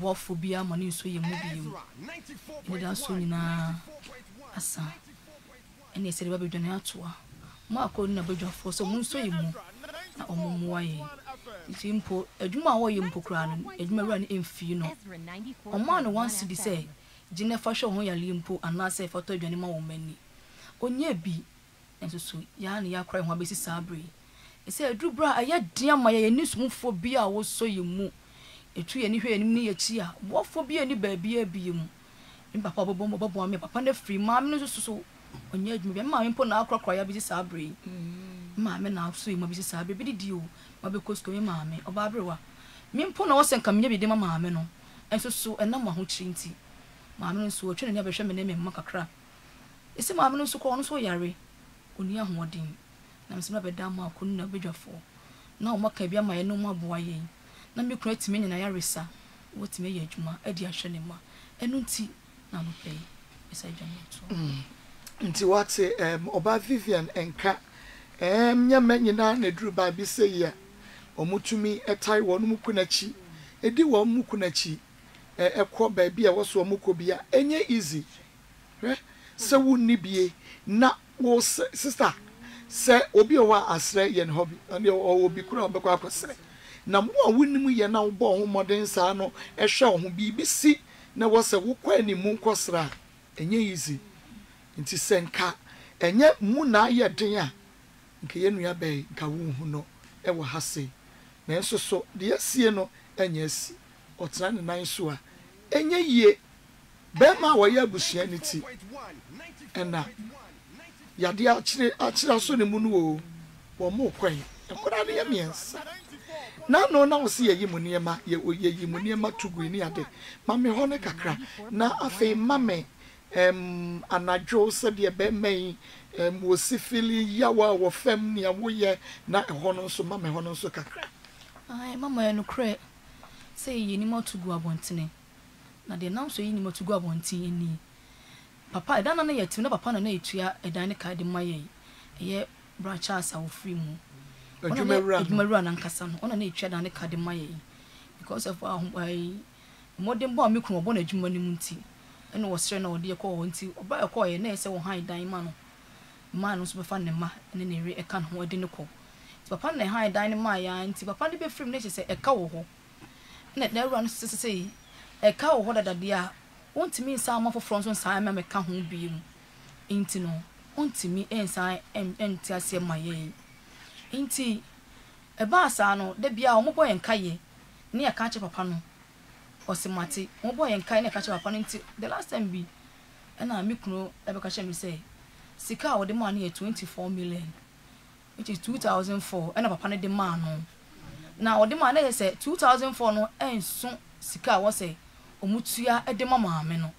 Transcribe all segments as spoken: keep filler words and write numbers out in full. What phobia money so you move you don't so in a asa and they said baby don't to ma ko na bejo for so mun so you move na omuwa ye ti mpo aduma wo ye mpo kra no aduma wura ni emfi no o ma no wants to be say jine fa hwe ho ya li mpo ana say photo adwane ma wo mani onye bi enso so ya na ya kra ho abesi sabre e say adru bra aya dia ma ye ni so phobia wo so you move etu ye ni hwe enim ni yachi a wo phobia ni baabia biem mpapa bobo bobo me papa na free ma me no so so onye adwuma bi ma me mpo na akrokro ya bi sa abre ma me na so ye ma bi sa abre bi di o ma be kosko me ma me oba abrewa me mpo na wo senka me bi de ma me no enso so ena ma ho trinti ma me no so otwe na be hwe me ne me ma kakra ese ma me no so ko no so yare oni ahoden na me se ma be da ma ko na bedwafo na o maka bi ama ye no ma boa ye na me kura timi nyina ya resa wotime ye adwuma adi ahwe ne ma enu nti na no pay esa adwuma to nti wate em oba Vivian enka em nya me nyina na duru ba bi sey ya omutumi etai wonu mu kunachi edi wonu mu kunachi ekwo ba bi ya woso mu kobia enye easy eh se wonni bie na wo sister se obi owa asre ye ne hobby and obi kura obekwa akosre na mo awunimu ye na wbo ho modern saa no ehwe ho bibisi na wose wukwa ni mu nkosra enye yizi nti senka enye mu na ye den a nke ye nua be nka wonhu no ewo hase na enso so de yasie no enye asi otra ne nan so a enye ye be ma wo ye abusia ni ti ena yade a kire a kira so ne mu no o wo mo kwen ekora ne ye miensa na no na osi ye yimu niema ye ye yimu niema tugui ni ade ma me ho ne kakra na afi ma me em anadwo se de be men em osifili yawa wo fam ne awoye na ho no so ma me ho no so kakra ai mama ye no kre se ye ni motugu abontene na de na so ye ni motugu abontene ni papa edana na ye ti na papa na na etua edan ne ka de maye ye bracha asawo free mu Adwuma na nkasa no ona na etwa da ne kade maye because of our modern bomb me kru obona adwuma ni munti ene wo sere na wo de ekọ wo nti oba ekọ ye na ese wo han dan ma no ma no so be fa ne ma ene na ere eka no ho de ne kọ papa na han dan ne ma ya nti papa de be frem ne se eka wo ho na na ru an se se se eka wo ho da dade a ontimi nsa ma foforo nso nsa ma me ka ho bi mu nti no ontimi ensa enti ase maye inti eba sa no de bia o mo boy enka ye ne ya ka che papa no o se mate mo boy enka ne ka che papa no inti the last time bi na me kuno e be ka che me say sika o de ma na twenty-four million which is two thousand four and papa no de ma no na o de ma na say two thousand four no enso sika wo say o mutua e de ma ma me no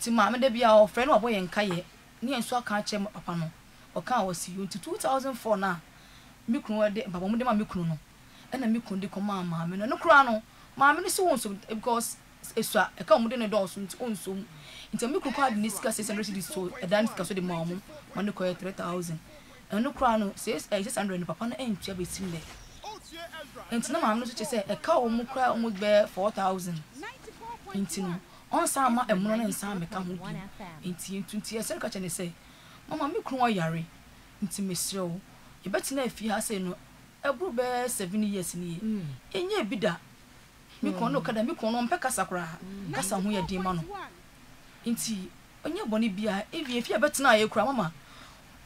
ti ma me de bia o friend o boy enka ye ne enso aka che papa no o ka wo si two thousand four na mikunu de baba mu de ma mikunu no ena mikunu de koma ma me no no kura no ma me no se won so because esua e ka mu de ne do so nso nti mikunu ka de niska six hundred so e dan niska so de ma mu ma ne ko three thousand ena kura no six hundred ne papa no entua be simle nti na ma me no so che se e ka o mu kura o mu be four thousand nti no on sa ma e mu no nsa me ka ho nti nti e se ka che ne se mama mikunu ayare nti mesrew e betina afi ha se no ebru be seven years ni enye ebida mi kon no kada mi kon no mpeka sakura kasa ho ya de ma no nti onye boni bia evi afi betina ayekura mama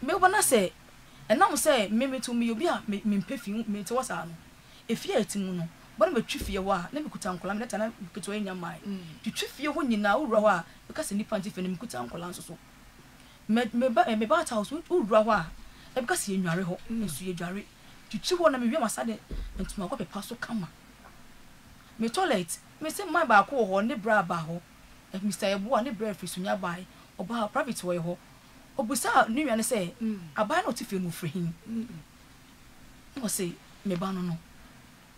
me bona se enam se me metu mi obi a me mpefi me te wasa no efi atimu no bona matwifie wa na mikuta nkola me leta na mikuto enya mai twifie ho nyina wura ho a kasa nipa ntife na mikuta nkola nso so me me ba me ba house wura ho a because you are ho nsu ye dware tutu ho na me wi masade ntuma ko pepa so kama me toilet me say my ba ko ho ne bra ba ho if Mister Ebo ne bra free sunya bai oba private wo ye ho obusa nu ya ne say abai no tife mu free him o say me ba no no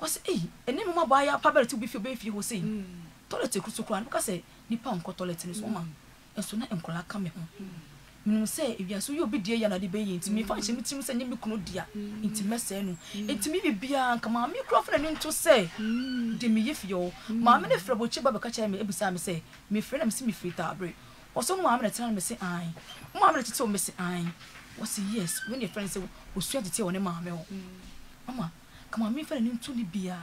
o say eh ene me ma ba ya pa beret bi fi be fi ho say toilet e kusu kura because nipa on ko toilet ni so ma enso na enkola ka me ho me say if you so you be dey na dey be yin me fa che me tim say me kunu dia nti me say no nti me bibia nka ma me crofra no nto say de me yef yo ma me ne fra boche ba beka che me ebusa me say me fra na me say me frita abre o so ma me na tell me say ai ma me na tete o me say ai o say yes when your friend say o sua tete o ne ma me o mama kama me fra no nto ni bia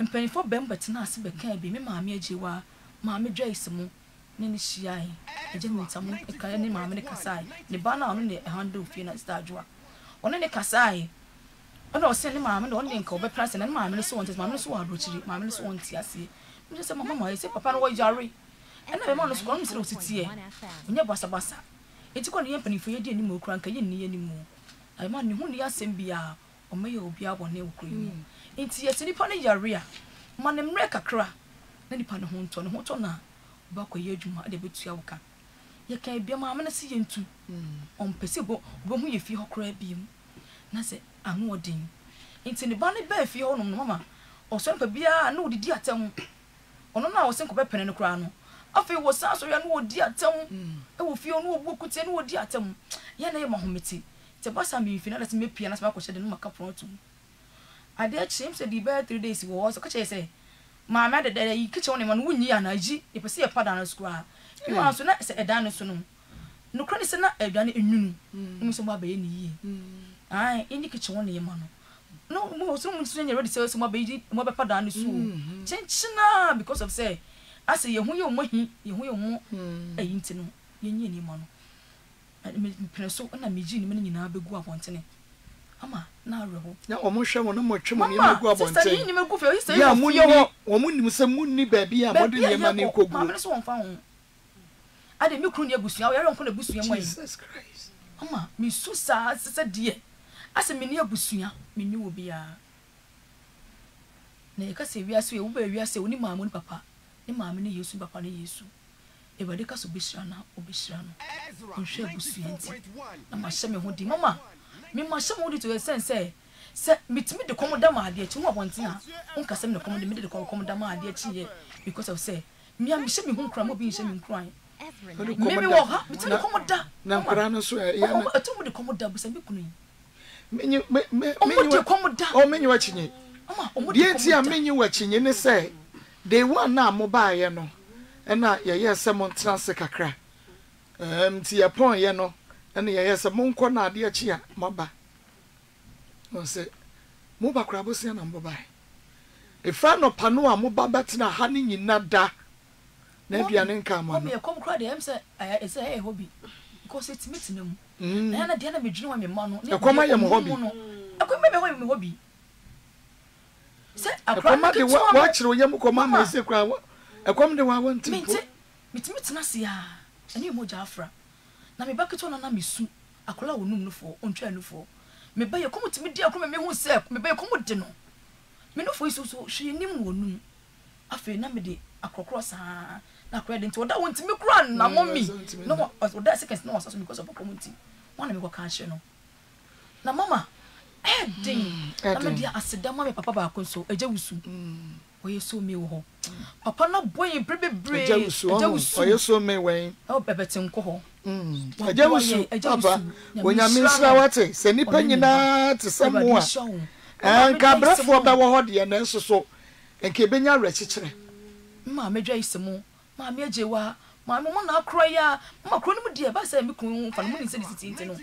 mpen for bem but na ase beka bi me ma me agiwa ma me dwa isemu nene shiai ejemu tamu ekale ni maame ne kasai ne bana onu ne handle fie na stajua onu ne kasai onu o se ne maame ne onu ne nka obeprase na maame ne so wonte maame ne so adrochiri maame ne so wonte ase me se mama ma se papa no wo yare ena be ma no so ko no se otitie onye basa basa etiko ne yempanifo ye di ni mo kura nka ye ni ye ni mo ai ma ne hu ne asem bia o me ye obi abone ukuri nti ye tinipa ne yare a ma ne mre kakra na nipa ne ho nto ne ho to na bako ye djuma de betua woka ye kan bia ma amana se ye ntu on pese bo bo hu ye fi hokra biem na se anu odin nti ne ba ne ba fi ho no mama o so npa bia na odidi atam ono na o se nko bepene ne kra no afi wo sa so ya na odi atam e wo fi onu ogboku te na odi atam ye na ye mahometi te ba sa mi fi na let me pia na se ma ko hye de no maka pon to ade a chim se di ba three days wo so ko che se ma ma de de yi kiche woni ma no nyi anaji e pese e pada na school a bi wan so na se edan no so no no kro ni se na aduane enunu mu so ba ba ye ni yi ai enyi kiche woni ma no no mo so mu so nyi ready se so ma ba yi mo ba pada na school chenchina because of say ase ye hu ye mo hi ye hu ye mo ayi nti no ye nyi ni ma no me preso na me ji ni me nyina begu abontene ama na reho na omo hwe mo no mo twemo ni megu abonte sister ni ni megu fe sister ya mo yo omo ni mse mu ni ba bia mo de ni ma ni kogu ma me so won fa ho ade me kru ni agusua wo ya ronko na agusua mo Jesus Christ ama me so sa sister die ase me ni agusua me ni obi a na yeka se wiase wo ba wiase oni maamo ni papa ni maamo ni Yesu papa ni Yesu e ba de ka so bishira na obishira no hwe agusua nti na ma hye me ho di mama me ma shemo di to sense say say mitimi de komoda ma ade achi wo bonten a unka sem ne komoda me de komoda ma ade achi ye because of say me am she me hun kra mo bi she me nkran me me wo ha mitimi komoda na nkra no so e ya me atumu de komoda bu se me kunu me me me me o me nwa chinye ama o mo de enti a me nwa chinye ne say they want na mo ba ye no e na ye ye se mo transe kakra em ti ye pon ye no and yes, a monk on idea cheer, Mabba. No, say, Moba Crabus and Mobai. A friend of Panoa Moba Batina honey in Nada. Never an income on me. I come cry the answer, I say, hobby, because it's missing them. And I didn't be joining me, Mono. I come my hobby. I come my hobby. Say, I come at the watch, Yamuko Mamma, say, Crow. I come the one to meet it. It's Mitnasia, and you Mojafra. Na me baketo na na mesu akola wonum no fo ontwa no fo me ba ye komotimi dia koma me hu se me ba ye komode no me no fo isu so hwe nim wonum afa na me de akrokro saa na akra de nti oda wontimi kura na mommi no oda seconds no aso because of community wana me go kan hwe no na mama eh ding na me dia aseda ma me papa ba akonso eje wusu oye so me wo papa na boy brebe brebe eje wusu oye so me wen o bebete nko ho Mm. Ajamusu, papa. Onyamisra wate, se nipa nyina te semwa. Anka brafo ba wo hode ye nanso so. Enke benya rechichere. Ma medwa isemu, ma mejewa, ma me mo na akro ya, ma kro ni mu die ba se me kun fa no ni se disiti nte no.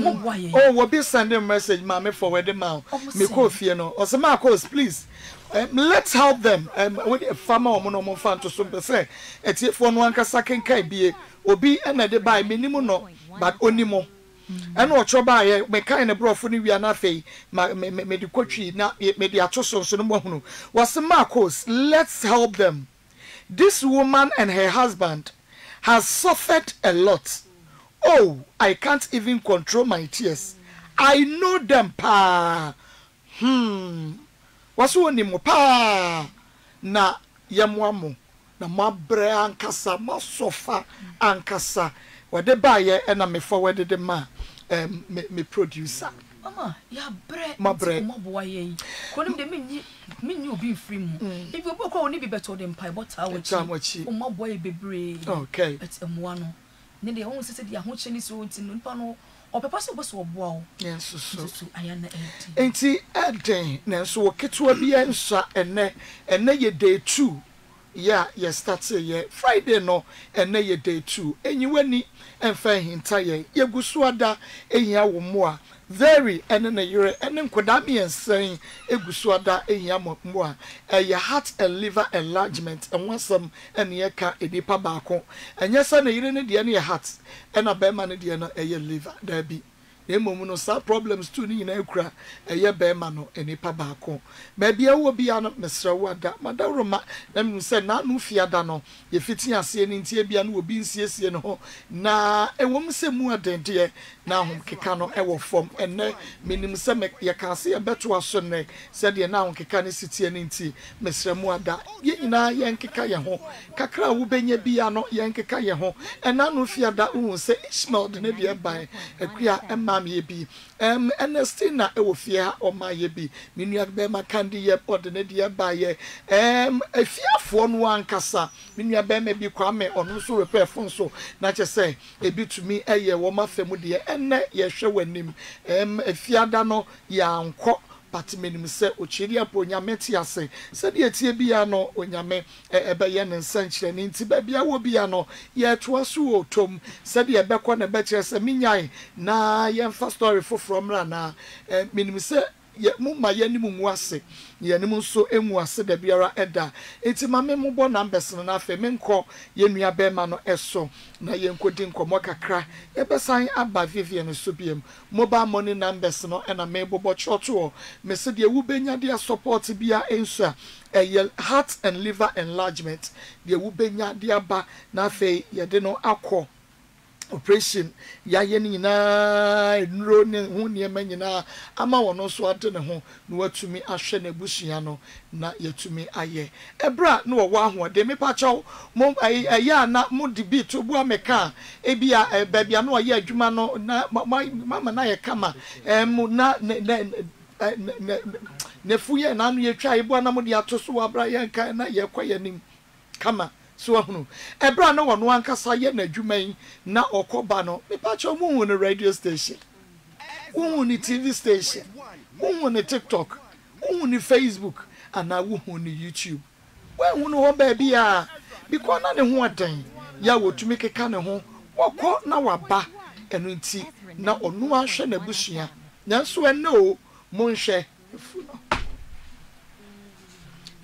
Mo bua ye. Oh, wo bi send a message ma me forward ma. Me ko fie no. O se ma calls please. Um, let's help them. Um, with a farmer or mono mon fan to some percent. It's if one one can sack and be obi and a by minimum no, but only more. And what your buy me kind of brought for you and a fee, my medicochi, not mediatoso, so no more. What's the Marcos? Let's help them. This woman and her husband has suffered a lot. Oh, I can't even control my tears. I know them, pa. Hmm. Wasu ni mo pa na yamwamu na mabre ankasa masofa ankasa wede ba ye na me forward de ma um, me, me producer mama ya bre mabre mobo aye konim de menyi menyi obi free mu if obo ko oni bi beto de mpa but awochi o mobo aye bebre okay it's emwa no Then they always said they are hunching so it's in Pano or Papa was so wow. Yes, so I am empty. Empty, and so Ketua be answer and ne and nay day two. Yeah, yes, that's a yeah. Friday no and nay day two. And you any and fair entire Yeguswada and Yawmoa. Very and in a year and then Kodami and saying Eguswada and Yammoa. A your heart and liver enlargement and want some and yaka a deeper barco. And yes, and a year in the any heart and a bearman diana a year liver there be. Emomuno sa problems too ni na ekura eye bema no enipa ba ko ba bia wo bia no mesrewa da madaroma na me se na no fiada no ye fitin ase ni ntie bia no obi nsiesie no ho na ewom se mu adende na hom keka no ewo form enne minim se me ye ka se ye beto aso ne se de na hom keka ne sitie ni ntie mesremu ada ye nyina ye nkeka ye ho kakra wo benya bia no ye nkeka ye ho ena no fiada wo se Ishmael de ne bia ban akua em Yebi, um, Ernestina Ewofia or my yebi, Minia Bema Candy Yep or the Nedia Baye, um, a fearful one Cassa, Minia Bema be Kwame or no so repair Fonso, not just say, a bit to me, a year, Woma Femudia, and ne, ye show him, um, a fiadano, ya unco. But me se ochiria po nyame ti ase se de tie bia no onyame ebe ye ne nsanchire ni nti ba bia wo bia no ye toaso otom se de ebe ko na be kire se minyan na ye mfa story foforo mra na me se ye mu ma ye ni mu ase ye ni mu so emu ase da biara eda enti ma me mu bo na mbese na afa me nko ye nua be ma no eso na ye nkodi nkomo kakra ebesan aba vivien so biem mobile money numbers no na me bobo choto me se de wubenya de support bia ensa e heart and liver enlargement de wubenya de aba na afa ye de no akọ operation ya ye nyina enro ne ho ne ma nyina ama wono so ade ne ho na watumi ahwe na busua no na yatumi aye ebra na wo aho de me pa chaw mo aye na mo dibi to bua meka e bia e ba bia na wo ye adwuma no na mama na ye kama em na ne fuye na no ye twa ebo na mo de atoso abra ye nka na ye kwaye nim kama so hunu ebra no wono ankasa ye na dwuman na okoba no me pa cho mu no radio station mu ni TV station mu ni TikTok mu ni Facebook and na wo hunu YouTube when hunu ho ba bia because na ne ho adan ya wotumi keka ne ho okọ na waba eno nti na ono ahwe na busua nanso enne o mo nhwe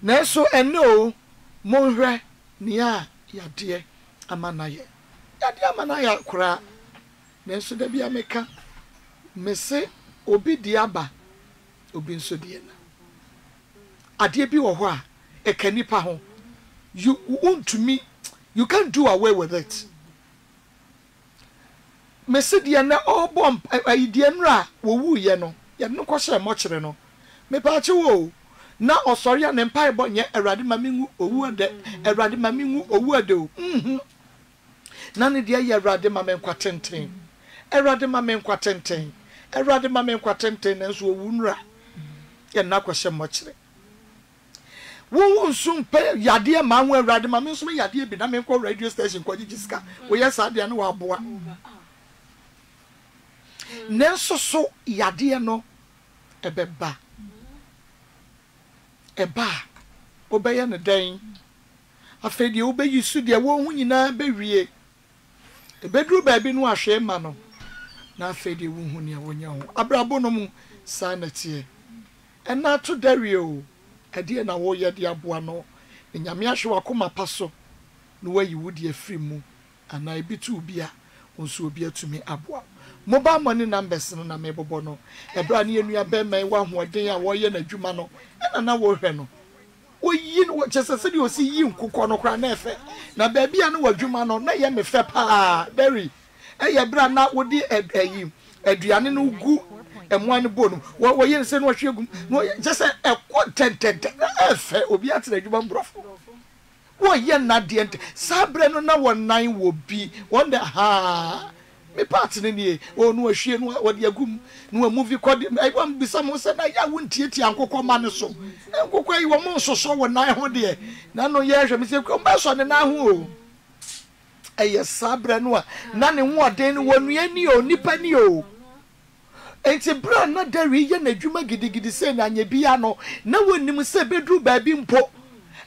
nanso enne o mo hwe Nia, ya dear Amanaya. Ya dear Amanaya cra. Nancy de Biameca. Messe, obi diaba. Obin so dear. A dear be or wha, a canny paho. You won't to me. You can't do away with it. Messe Diana, oh bomb, a dianra, woo yeno. Ya no question much reno. Me pacho. Na osorian empire bon ye erade mamingu owu de erade mamingu owu de mhm nani de ye erade mamenkwa tenten erade mamenkwa tenten erade mamenkwa tenten nso owu nra ye na kwahye mochire wo nso mpa yade ma wo erade mamen nso yade bi na menko radio station kwa gigiska wo ye sadia na wa boa nso so yade no ebeba Eba, obey and a day. I fed you obey you, so dear woman, you now be re. A bedroom baby, no, I shame, mano. Now fed you, woman, you know, Abrabonum, sanity. And now to Dario, a dear na warrior, dear Buano, and Yamiashua come a passo. No way you would ye free moon, and I be too beer, who so beer to me, Abwa. Mobile money numbers and a mebo bono. A brand new bear may one more day a warrior and a Jumano, and an hour reno. Oh, you know what just said you see you cook on a cranafe. Now, baby, I know a Jumano, nay, I'm a fepa, berry. Ay, a brand not would be a you, a Dianino goo, and one bonum. What were you saying? What you just a contented affair will be at the Juman broth. Why, you're not the end. Sabrina, now one nine will be wonder ha. Me party ni o no ahwe no wode agum no movie code I want be some say na ya wontie tie ankokọ ma ne so ankokọ yi wo monsoso wo nan ho de na no ye hwe me say ko ba so ne na ho o eye sabra no a na ne ho oden wonu ani o nipa ni o enti bra na dare ye na dwuma gidigidi se na anya bia no na wonim se bedru ba bi mpo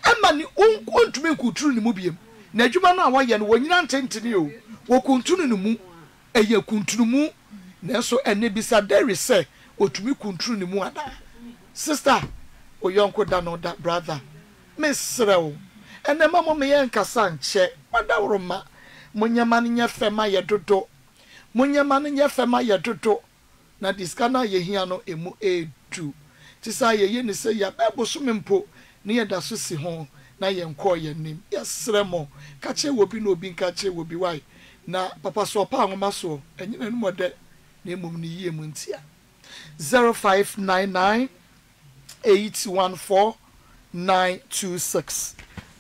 ama ne onkontumi nkutru ne mu biem na dwuma no a woye no wonyina ntentene o wokuntunu ne mu eye kuntunu mu na so ene bisa dare se otumi kuntru ne mu ada sister oyonko da no da brother misrew ene mama me yenka sanche madawroma munyama nya fema ye dodo munyama nya fema ye dodo na diskana ye hia no emu edu tisa ye ye ne se ya beboso mempo ne ye da so si ho na ye nko ye nim yesremo kache wobi no obi kache wobi wai na papa so pa anwoma so enyina no mode na emum ne yie mu ntia zero five nine nine eight one four nine two six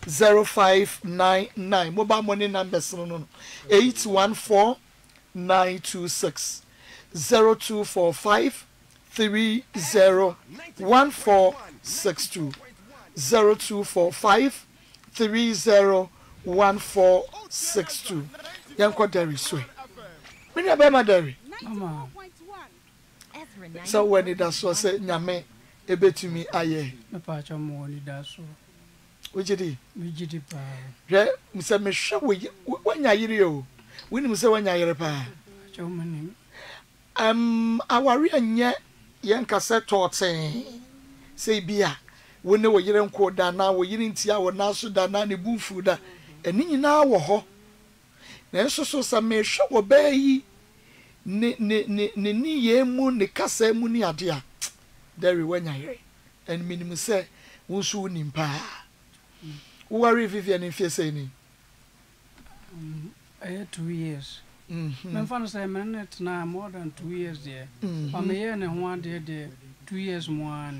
zero five nine nine mobile money numbers no no eight one four nine two six zero two four five three zero one four six two zero two four five three zero one four six two Yanko Derry Sway. When you my Derry, so when it does so say Nyame a bit to me, aye, no patch of money does so. Wejidi wejidi pa je mse mehwe we wanya yire o wini mse wanya yire pa chomani am awari anye yenka se toten se bia woni wo yire nko da na wo yire ntia wo na so da na ne bufu da eni nyina wo ho na so so sa mehwe wo ba yi ne ne ne ne ni ye mu ne kasa mu ni ade a deri wanya yire en minim se wo so woni pa Worry Vivian if you say any. I had two years. My father said, minute now more than two years there. I'm here and one day there, two years more.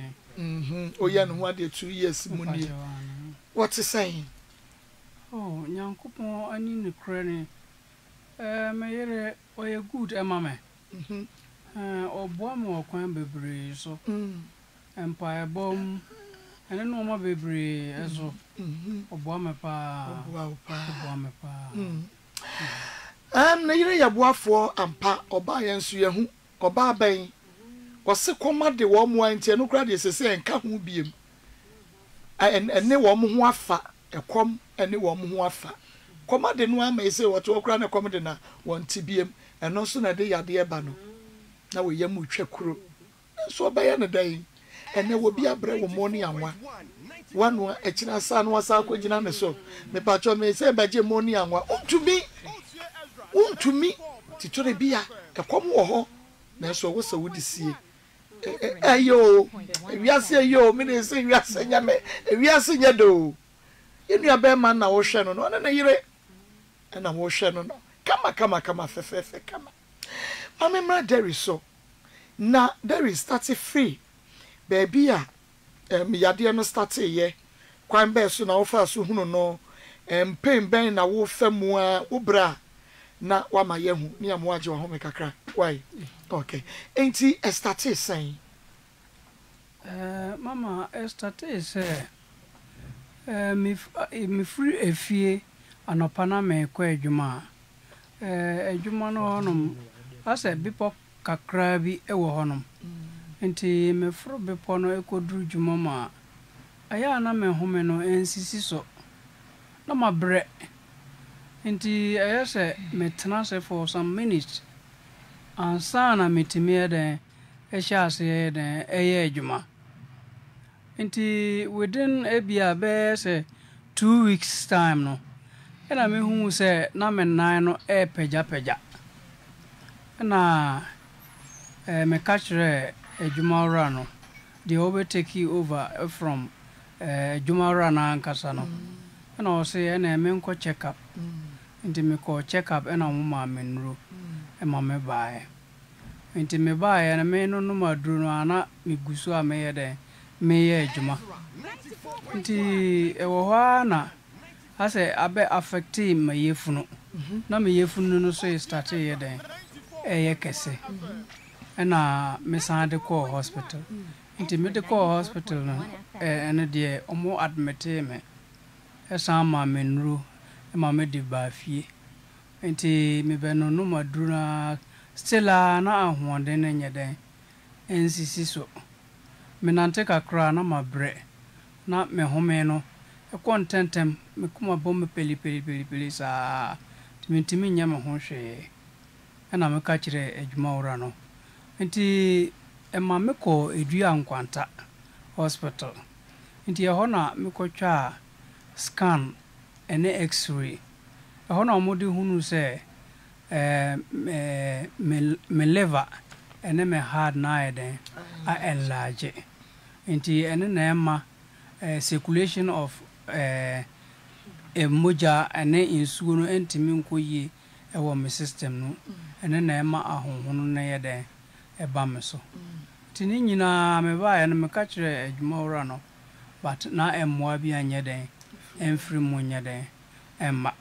Oh, yeah, and one day, two years. What's he saying? Oh, young couple, I need a cranny. My a good, mamma. Oh, bomb or quambery, so empire bomb. And I know my baby as of Obama. I'm nearly a war for and pa or by and Suyahu or Barbay. Was so command the warm wine till no graduates say and can't move him. And any woman who are fat, a com, any woman who are fat. Command the one may say what to a grand accommodator, one T B M, and no sooner they are dear Bano. Now we yamu check crew. So by any day. And there will be a bread morning and one. One one, a china son was out with Janaso. The patron may say by Jim Money and one. Own to me, own to me, Titore Bia, a common war. That's what so would see. Ayo, we are saying yo, minister, we are saying Yame, we are saying Yado. In your bear man, our Shannon, and a year, and our Shannon. Come, come, come, Fefe, come. I remember there is so. Now there is thirty free. Baby, a um, yadi no start ye. Kwan be so na ofa so hunu no. Em pain ben na wo famu a obra na wa ma ye hu. Me am waje wa ho me kakra. Why? Okay. Enti e start say. Eh mama e start say. Eh me me free efie anopa na me kwa adwuma. Eh adwuma no honom. Asa bipop kakra bi e wo honom. Nti me fro bepo no ekodru djuma ma aya na me home no ensisi so na mabre nti aya se me tena se for some minutes ansa na metime den e sha se den eye djuma nti within ebia be se two weeks time no na me hu se na me nan no e peja peja na eh me kachre Ejumara no, they over take you over from Ejumara na Ankasano. And I say, and I mean, go check up. Into me call check up, and I'm my men room, and my me buy. Into me buy, and I may no number drew no anna, me gusua may de, may ejuma. Into Ewana, I say, I bet affecting my yefuno. No, me yefuno no say started ye day. A yakese. And I miss the call hospital. Into medical hospital, and a dear, or more admit me. As I'm my men rule, and my medi by fee. Enti mebeno no maduna stela na ahwonde na nyeden nsisi so menante kakra na mabre na mehome no e kontentem mekuma bom peli peli peli peli sa timitimi nya me ho hwe na meka kire adwuma ora no enti e ma meko edua nkwanta hospital enti e ho na meko twa scan ene x-ray e ho na omodi hunu se eh me me liver ene me hard na eden a enlarge enti ene na ema circulation of eh emoja ene insuo no entimi nkoyie e wo me system no ene na ema ahonhono na yede e ba me so tini nyina me ba ya no me ka kire adwuma ora no but na emwa bi anye den emfiri mu anye den emma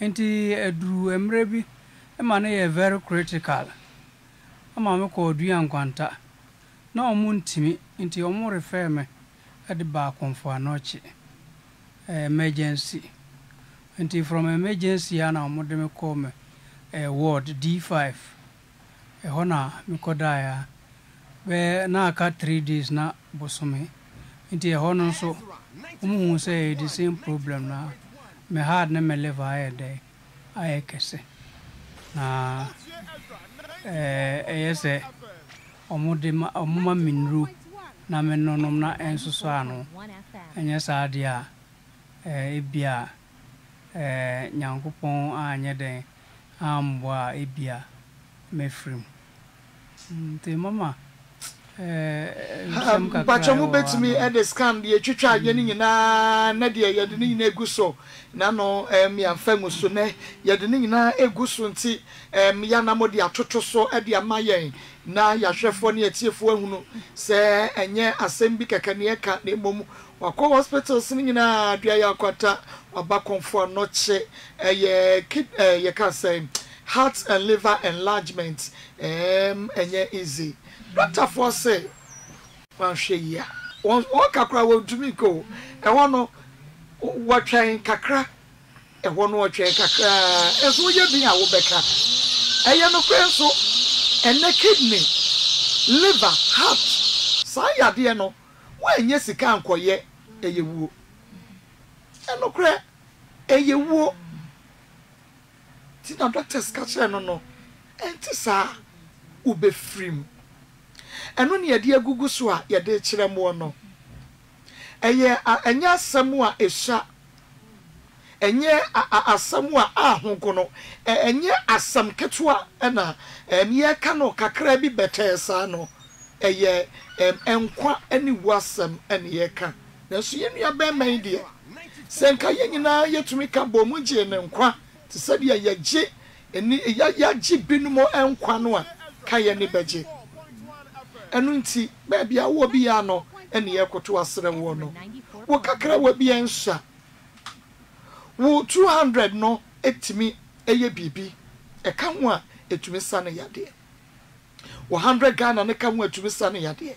enti edru emre bi e ma na ye very critical ama me ko duan kwanta na omu ntimi enti omu refer me at ba konfo anoche emergency enti from emergency ana omu de me call me ward D five e hona me kodaya be na ka three days na bosome enti e hono so omu say the same problem na me hard na me live aye day aye kese na eh ese omu de omu ma minru na me nonom na ensoso ano enye saade a eh ebia eh nyankopon anye den ambo a ebia mefrim nte mama eh pachomu betimi e de scan de twetwa age ni nyina na de ye de ni nyina eguso na no em ya famu so ne ye de ni nyina eguso nti em ya na modi atoto so e de amayen na yahwefo ne atiefo ahunu se enye asembi kekane eka ne mom wako hospital sin nyina dua ya kwata aba konfo no che ye kid ye ka say heart and liver enlargement em enye easy doctor for say wan hwe ya won kakra wo tumi ko e wono wo twen kakra e wono wo twen kakra e so ye bi a wo beka eye no kwenso ene kidney liver heart saya de no wanye sika nkoye eyewuo eno kra eyewuo ti na doctor skache no no enti sa ube frim eno ne yade agugu so a yade kiremo no eye enye asemu a esha enye asemu a ahonko no enye asam ketua na emiye ka no kakra bi betesa no eye enkwa ani wasam ani yeka naso yenua be man de senka yenyina yetumi ka bomu je ne nkwa tisadi ya je eni ya je binumo enkwa no a ka ye ne beje enunti baabia wo bia no ene yekoto asrem wo no wo kakra wo bia nsha wo two hundred no etimi eye bibi e ka ho a etumi sane yade wo one hundred Ghana ne ka ho etumi sane yade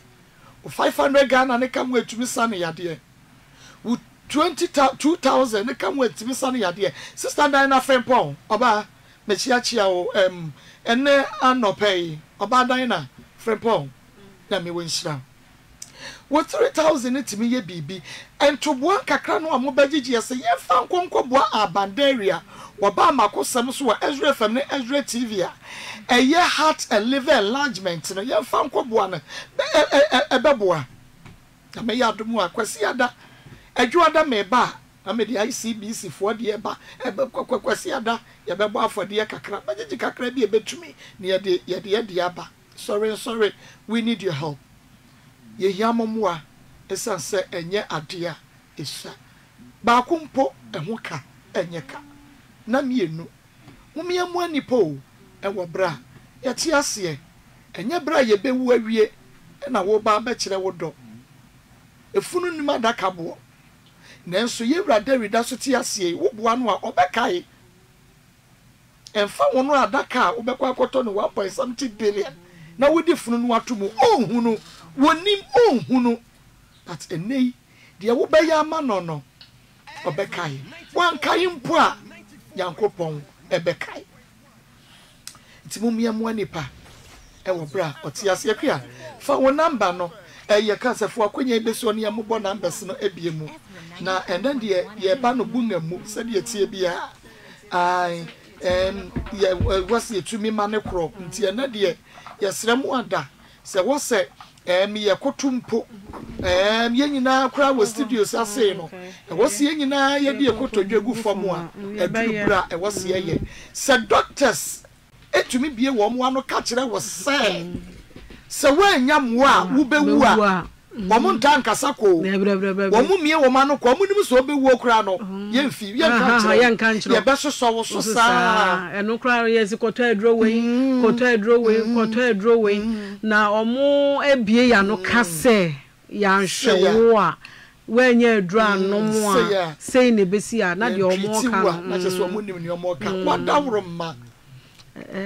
wo five hundred Ghana ne ka ho etumi sane yade wo twenty two thousand ne ka ho etumi sane yade sister Diana Fempon oba mechia chia wo em ene anopei oba Diana Fempon na me wenshira wo three thousand itimi ye bibi entoboa kakra no amobagigi ese ye fa nkonkoboa abandaria wo ba M'akosem so wa Ezra F M ne Ezra T V a ye heart and liver enlargement no ye fa nkoboa na ebeboa na me yadomu akwasi ada adwoada me ba na me di I C B C fo de ba ebekwakwasi ada ye bebo afode kakra bagigi kakra bi ebetumi ne ye de ye de de aba sorry sorry we need your help ye yamomwa esa se enye adea esa ba kumpo ehoka enyeka na mienu mumiamu anipo ewo bra yati ase enye bra ye bewu awie na wo ba ba kire wo do efunu nima dakabo nanso ye wura Dawida so ti ase wo boa no a obekai emfa wono adaka obekwa akoto no one point seven billion na wodi funu no atomo ohunu wonim ohunu but enei de wo beya ma no no obekai wan kai mpo a yankopon ebekai timumia mwanepa ewo bra otiase akwa fa wo number no eye kasefo akonya ebeso ne ambo numbers no ebie mu na enda de ye ba no bunga mu se de tie bia ai em ye wasi etumi mane kro ntia na de ye sremu ada se wo se em ye kotumpo em ye nyina kra wo studios ase no e wo se ye nyina ye de ekotodwegu form a eduru bra e wo se ye se doctors etumi bie wo mo ano ka kire wo se se wanya mo a wo bewu a wo mo ntan kasa ko wo mo mie wo ma no ko mo nim so bewu okra no ye mfi ye nka kire ye nka kire ye be so so wo so sa eno kra ye zikoto edro we koto edro we koto edro we na omo ebie ya no kase ya nhwewo a when you draw no more say ne besia na de omo ka na che so mo nim ne omo ka kwa dawro ma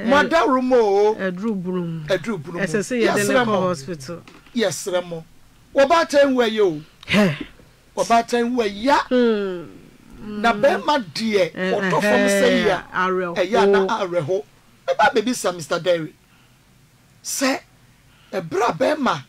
Madam Rumo, a drubrum, a drubrum, as I say, yes, hospital. Yes, Ramo. What about time were you? What about time were ya? Na be my dear, or to from say ya, a yana arreho. About baby, sir, Mister Derry. Say, a bra bema,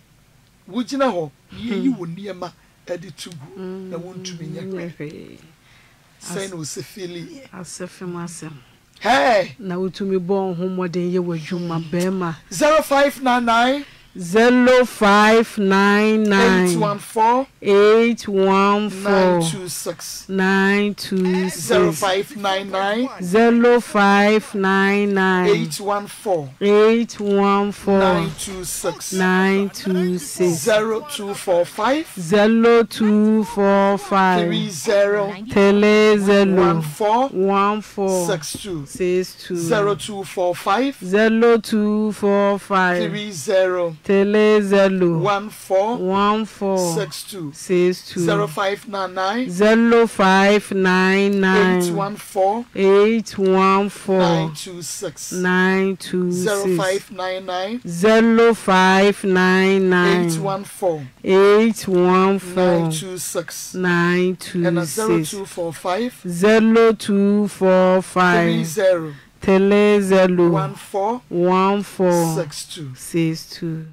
would you know? You would near my edit to go, I want to be your Say no, Sephili, I'll suffer myself. Hey, now to me born home what day you were you my bema zero five nine nine zero five nine nine eight one four eight one four nine two six nine two six zero five nine nine zero five nine nine eight one four eight one four nine two six nine two six zero two four five zero two four five three zero tele zero one four one four six two six two zero two four five zero two four five three zero Tele zero one four one four six two six two zero five nine nine zero five nine nine eight one four eight one four nine two six nine two zero five nine nine zero five nine nine eight one four eight one four nine two six nine two and a zero two four five zero two four five three zero Tele zero one four one four six two six two.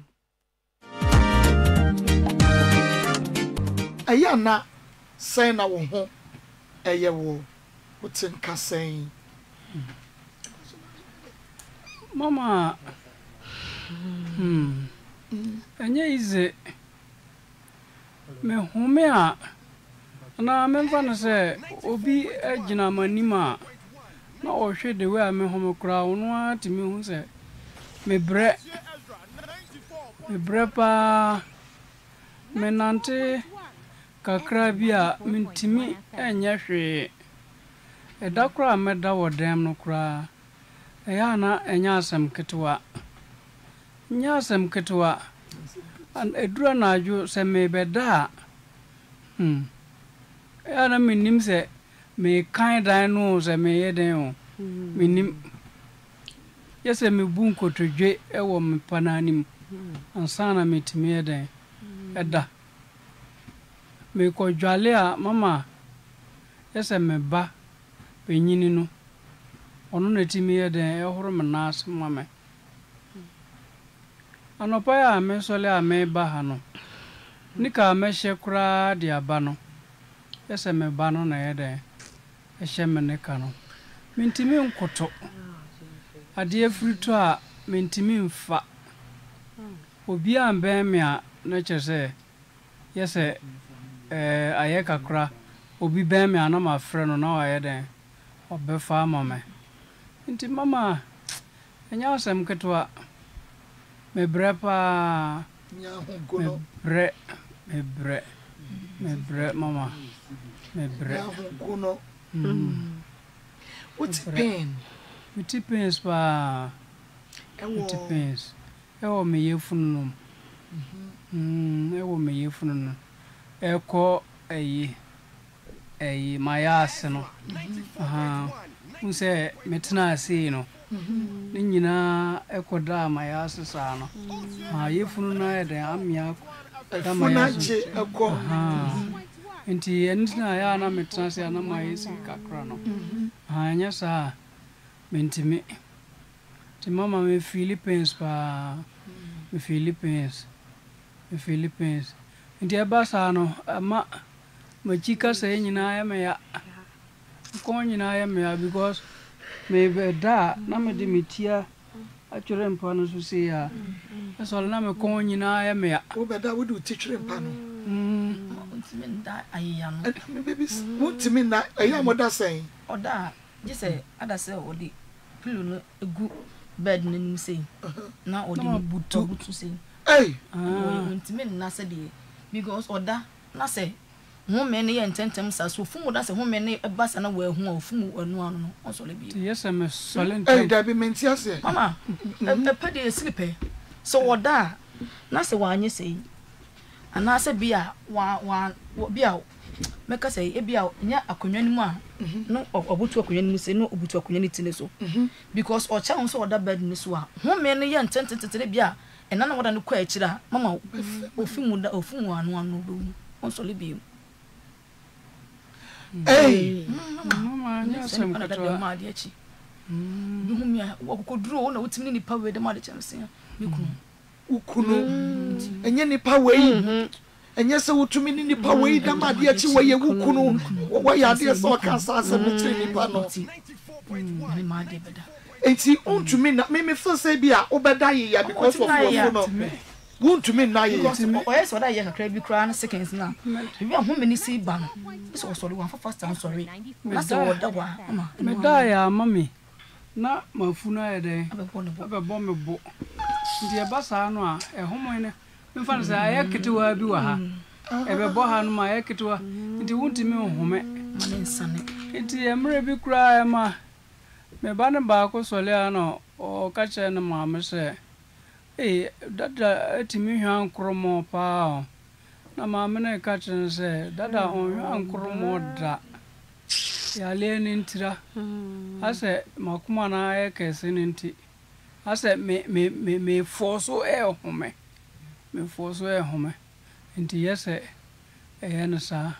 Ayana say na wo ho eye wo wotinka say mama hmm anya ize me home a na me fa no say obi agina manima na o hwe de we a me home kura wonu atimi hu say me bre me bre pa me nante kakra bia mintimi enye hwe eda kra meda wodem no kra eya na enya asem ketwa nya asem ketwa an edura na aju se me beda hm eya na minim se me kan dan no se me yeden o minim yese me bu nkotodwe ewo me pananim ansana mitimi yeden eda me ko jwalea mama yesa me ba penyini no ono na timi ye den ehoro me na asoma me anopa ya me sole a me ba ha no nika me hye kura de aba no yesa me ba no na ye den ehye me nika no mentimi nkoto ade afruto a mentimi mfa obi an ben me a na kyese yesa eh ayeka kra obi ben me ana ma frɛ no na waye den obefa ama me nti mama enya asem ketwa me bre pa nya honko no bre me bre me bre mama me bre honko no what's pain it depends pa it depends ewo me yefunu mm ewo me yefunu Eko ayi ayi mayase no aha unse metna ase no ni nyina ekoda mayase sa no ma yefunu na eden amia funa je eko nti entina ya na metna ase na mayese kakra no anya sa mentimi te mama me Philippines pa me Philippines me Philippines nti abasa no ama machika se nyina ya me ya ko nyina ya me ya because me da na me de metia atwere mpa no so se ya so na me ko nyina ya me ya wo beda wo du teacher mpa no mm that ayano me babies what to me that ayamo da say oda je say ada say odi pillow no egu bed no nim say na odi buto buto say eh ah nti me na say dey because oda na say home ne ye ntentem sa so fumu da say home ne eba sa na wa hu a fumu anu anu no o so le bi yes me solent eh da bi menti ase mama e pede sleep so oda na say wa anyi say and I said, be a one, be out. Make us say, be out, yeah, a communion. No, or to a communion, say no, but to a community. So, because or chance or that bed, Miss Wa, who many young tented to the beer, and none of them quite chida, mamma, or fumu or fumu and one room, also leave you. Hey, mamma, yes, I'm not a mad yachi. Whom you could draw no to me, power the mother chance. Ukuno enye nipa wei enye se wotumi ni nipa wei da made achi wei ukuno wei ade se o kan sa se metri nipa no ni made beda enti ontumi na me me feel say bia obeda ya because of ukuno wontumi na ya o yes oda ya kakra bi kra na seconds na bi a home ni si ba so sorry one fast and sorry na se oda wa me da ya mami na mafuna ya de abebo me bo ndi abasa no a ehomo ne mfa nsa ayeketwa bi wa ha ebebo ha no ma ayeketwa ndi wuntimi nhome mane nsane ndi emre bi kura ma me ba ne ba ko sole ano o ka che ne ma me se eh dada etimi hwan kromo pa na ma me ne ka che se dada hwan kromo da ya le ni ntira ase makuma na ayekese ni nti I said, me, me, me, me, force air home, me force air home. And yes, eh, eh, sir.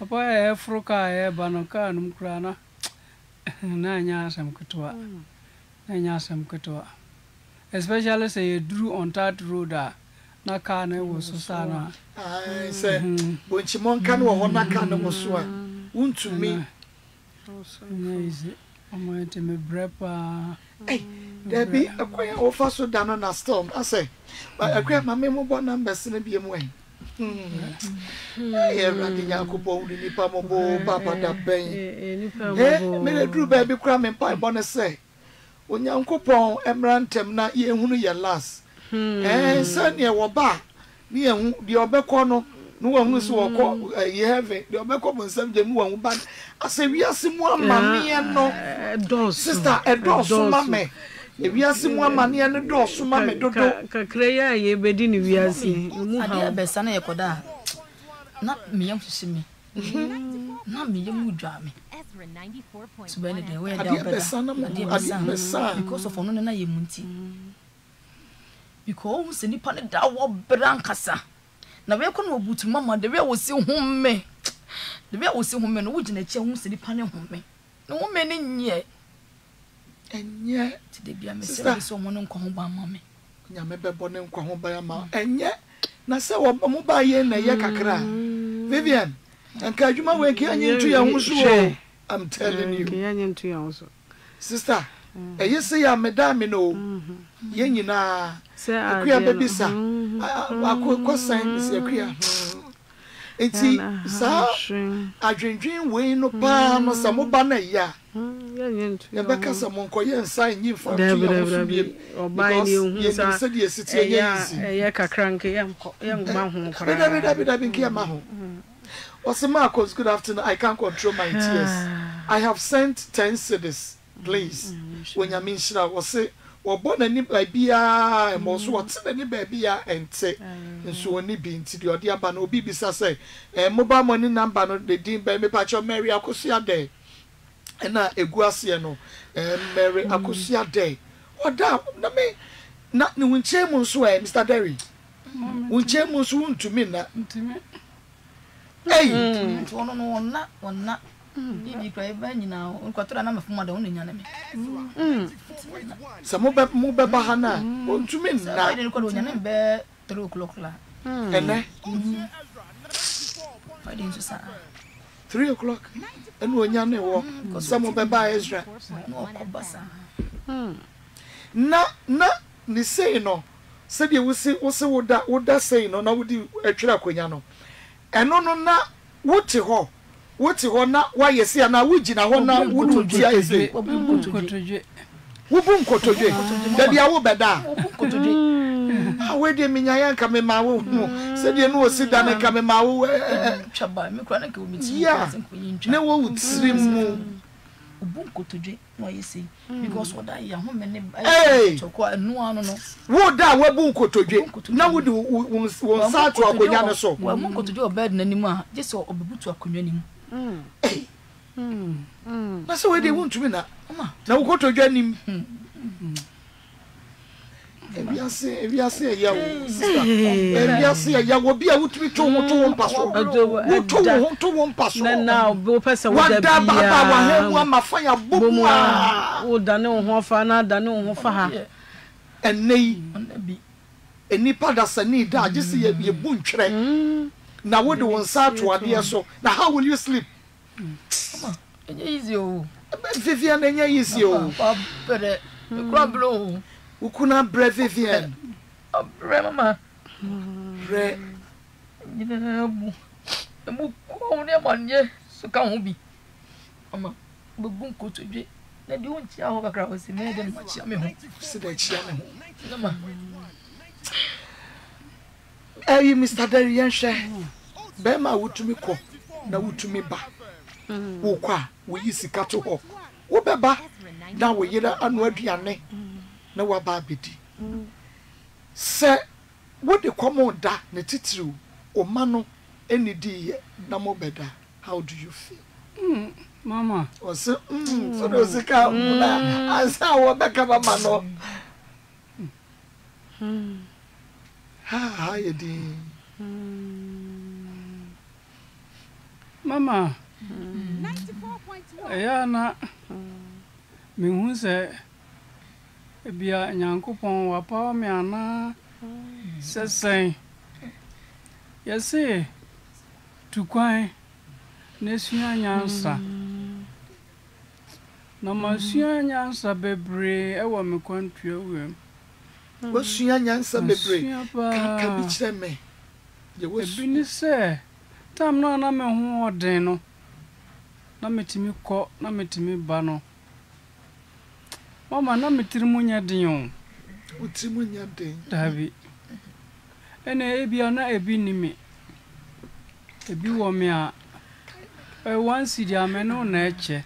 A boy, eh, froca, eh, banoka, and umcrana. Nine years, I'm couture. Nine years, I'm couture. Especially say, drew on that road. Na carne was Susana. I said, when Chimon can or Honacan was one. Wound to me. Oh, so amazing. I'm going to me brepa. Hey, there be a quiet offer so down on a storm. I say, but I grab my memo numbers in a B M W. Here, running Yakubo, the Nipamo, Papa, that bay. Eh, made a true baby cram and pipe bonnet say. When your uncle Pong and Rantam not ye who your last. Eh, son, ye were back. Near the Obecono, no one was walk, ye have it, the Obecono, some Jim one, but I say, we are some one, mammy, and no sister, a dog, so mammy. If you are someone money and a door, so mammy, don't crea ye bedin if you are seeing. You are best son, Ecoda. Not me, see me. Not me, you would drive me. Ezra ninety four points. When they were the son of the son, because of one another, you munty. Because any panic that was brancassa. Now, we can go to mamma, the real was still home me. The real was still home and wood in a chair, who's the panel home. No man in yet. And yet, today be a mistake. So, one uncle by mammy. You may be born and come by a man. And yet, Nasa Mobile and Yakakra. Vivian, and Kajuma wake Yanyan to your own. I'm telling you, Yanyan to your own. Sister, I just say I'm Madame, you know. Yanina, say I queer baby, sir. I could cause signs a queer. And see, sir, I drink wine no palm or some banner, yeah. Rebecca, someone call you and sign you for David or buy you. Yes, I said, yes, it's a yaka cranky young man. What's the Marcos? Good afternoon. I can't control my tears. I have sent ten cities, please. When I mean, I was say, or born a nip like beer and also what's any baby and say, and so only being to your dear Bano B B S. I say, and mobile money number, they didn't buy me patch of Mary Akosia Day. Na eguasiano eh Mary Akosia Day oda na me na ne wunche mu so eh Mister Derry wunche mu so wuntumi na ntimi eh no no no na na Didi driver nyina nkotora na mafuma da onnya na me. Mm. Se mo be mo be bahana. Ontumi na. Ade nko onnya na be three o'clock la. Mm. Ele. Ade nso sa. three o'clock. Enu onnya na wo. Se mo be ba Ezra. No ko basa. Mm. Na na ni say no. Se bi wo se wo se wo da wo da say no na wo di atwira akonya no. Eno no na wo te ho. What's your honor? Why you see an awiji na honor? Would you say? Wubum Cotoje, Daddy, I will be down. How where the Minayan come in my womb? Said you know, sit down and come in my womb. Chabba, me chronicle, Miss Yas and Queen. No would swim. Wubum Cotoje, why you see? Because what I am, eh, no one knows. What that Wabum Cotoje? Now would you want Sat to a Coyana so? Well, Monco to do a bed anymore, just so of the boot to a communion. Mm. Hey. Mm. Mm. That's the way they want to win that. Now go to again him. If you say, if you say, yeah, if you say, yeah, will be able to be two one person. Two two one person. Now, go person. What that Baba will have my fire boom. Oh, Dano Hofana, Dano Hofaha. And nay, and Nipa does a need that just see a bunch. Now what do you want to do? So now how will you sleep? Easy, oh. Vivian, easy, oh. But the crab blow. We couldn't breathe, Vivian. Oh, Mama. Breathe. You know, the book only one year, so can't be. Mama, we won't go to jail. They don't see how the crowd is made and much. I mean, sit at Chiam. Mama. Hey, Mister Darianche, Bema would to me call, now would to me back. Woka, we easy cattle hop. Wobeba, now we yet unworthy and nay. No, what babbity. Sir, what the common da, Netitu, or Mano, any dear, no more better. How do you feel? Mm, Mama, or so, mm, so does the cow, as our back of a mano. Hi, dear. Mama. ninety-four point two. Ayana. Mihun se bia nyankopon wa pa me ana sesen. Yesi tukwan nesua nyansa. Na masua nyansa bebre e wo me kwantua wem. Wasua nyansa bebre kaka bi kire me. Ye wosu ni se tam no na me ho oden no. Na metimi kọ na metimi ba no. Mama na metirimunya den o. Utirimunya den. Dabi. Ene ebi ona ebi ni me. Ebi wo me a e wan si dia me no na eche.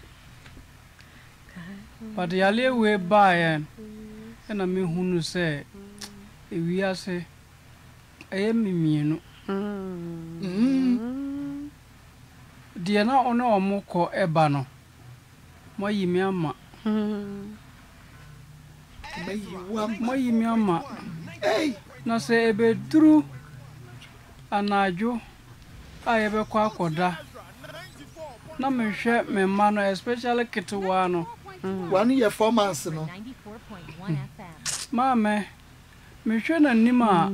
But yale we ba yen. Ena me hunu se ewi ase eye mimie no. Mm. Dia na ono omukọ eba no. Mo yi me ama. Mm. Mo yi me ama. Hey, na se ebe duru anajo ayebe kwa akoda. Na me hwe me ma no especially ketewa no. One year four months no. Mama, me hwe na nima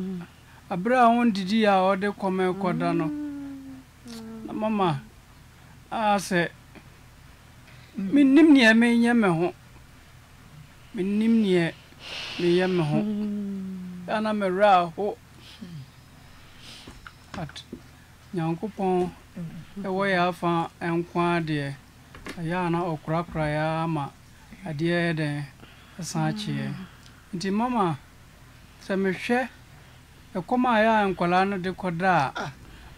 abra won didi ya ode kwame koda no. Na mama ase me nim ne me nyame ho. Me nim ne me yame ho. Ana me ra ho. At nyankopon e wo ya fa enkwa de aya na okra kra ya ma ade de asache. Nti mama se me hwe e koma ya nkola no de koda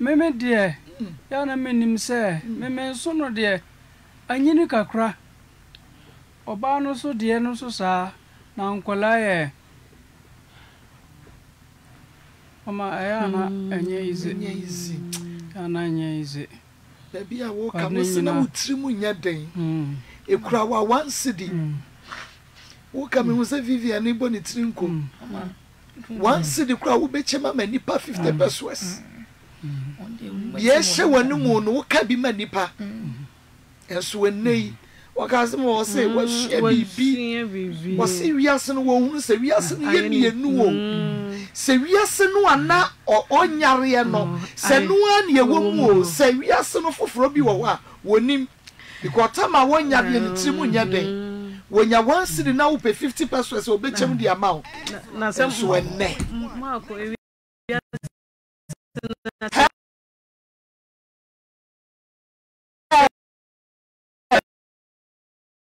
meme de ya na menim se meme nso no de anyini kakra oba no so de no so sa na nkola ye mama ya na enye izi enye izi ana enye izi baby a wo ka mo sina utrimu nya den e kura wa one city wo ka me ho se Vivian Igbo ni trinko one city crowd will be chema many pa fifty pesos. Yes, she won't know no cabby manipa. and so when Wakasimo was say, what she was serious and won't say, we are no. Say, we are Senua or Onyariano. Senua, ye won't say, we are son of Robiwa, won't him. Because time I won Yadi and Timunia day. When you want to now pay fifty pesos or bet him the amount. Now, some when nay.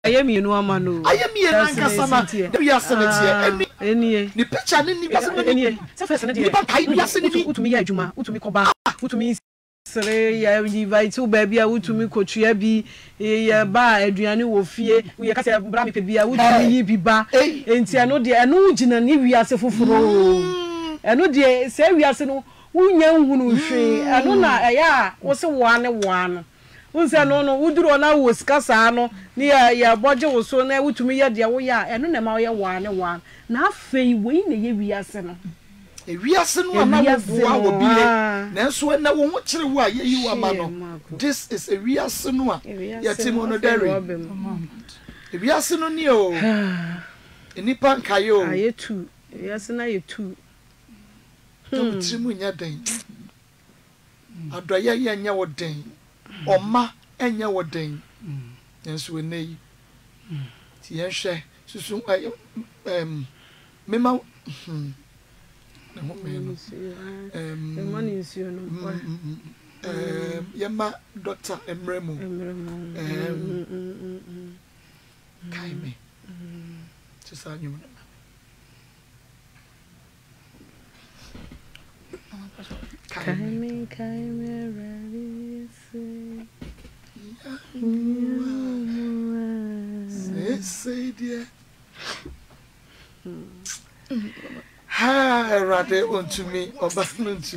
I am you know, Manu. I am here, Ankasama. We are seventy. Any, the picture, any, any, surface, any, but I just need to me, Ajuma, who to me, Koba, who to me, Sere, I invite two baby, I would to me, Kochiabi, a bar, Adriani, Wofie, we are Cassia Brammy, I would be bar, and Tiano, dear, no, Gina, we are so full. And no, dear, say we are so, who young, who she, and no, I was a one, one. Unsa no no uduro na wo skasa no ne ya ya boje wo so na wutumi ya de wo ya eno na ma wo ya wan wan na afei we ne ye wiase no e wiase no ama wo a wo bile na so na wo ho kire wo a ye yi wa ma no this is a wiase no a ya timo no dare e wiase no ne o enipa nkae o aye tu wiase na ye tu to timu nya den adoya ye nya wo den Oma enya woden enso enei ti enhwe susu em mema na ho meno em emani nsio no em yema doctor emremu em kaime tsa nyuma kaime kaime ready say say dear ha rather unto me or to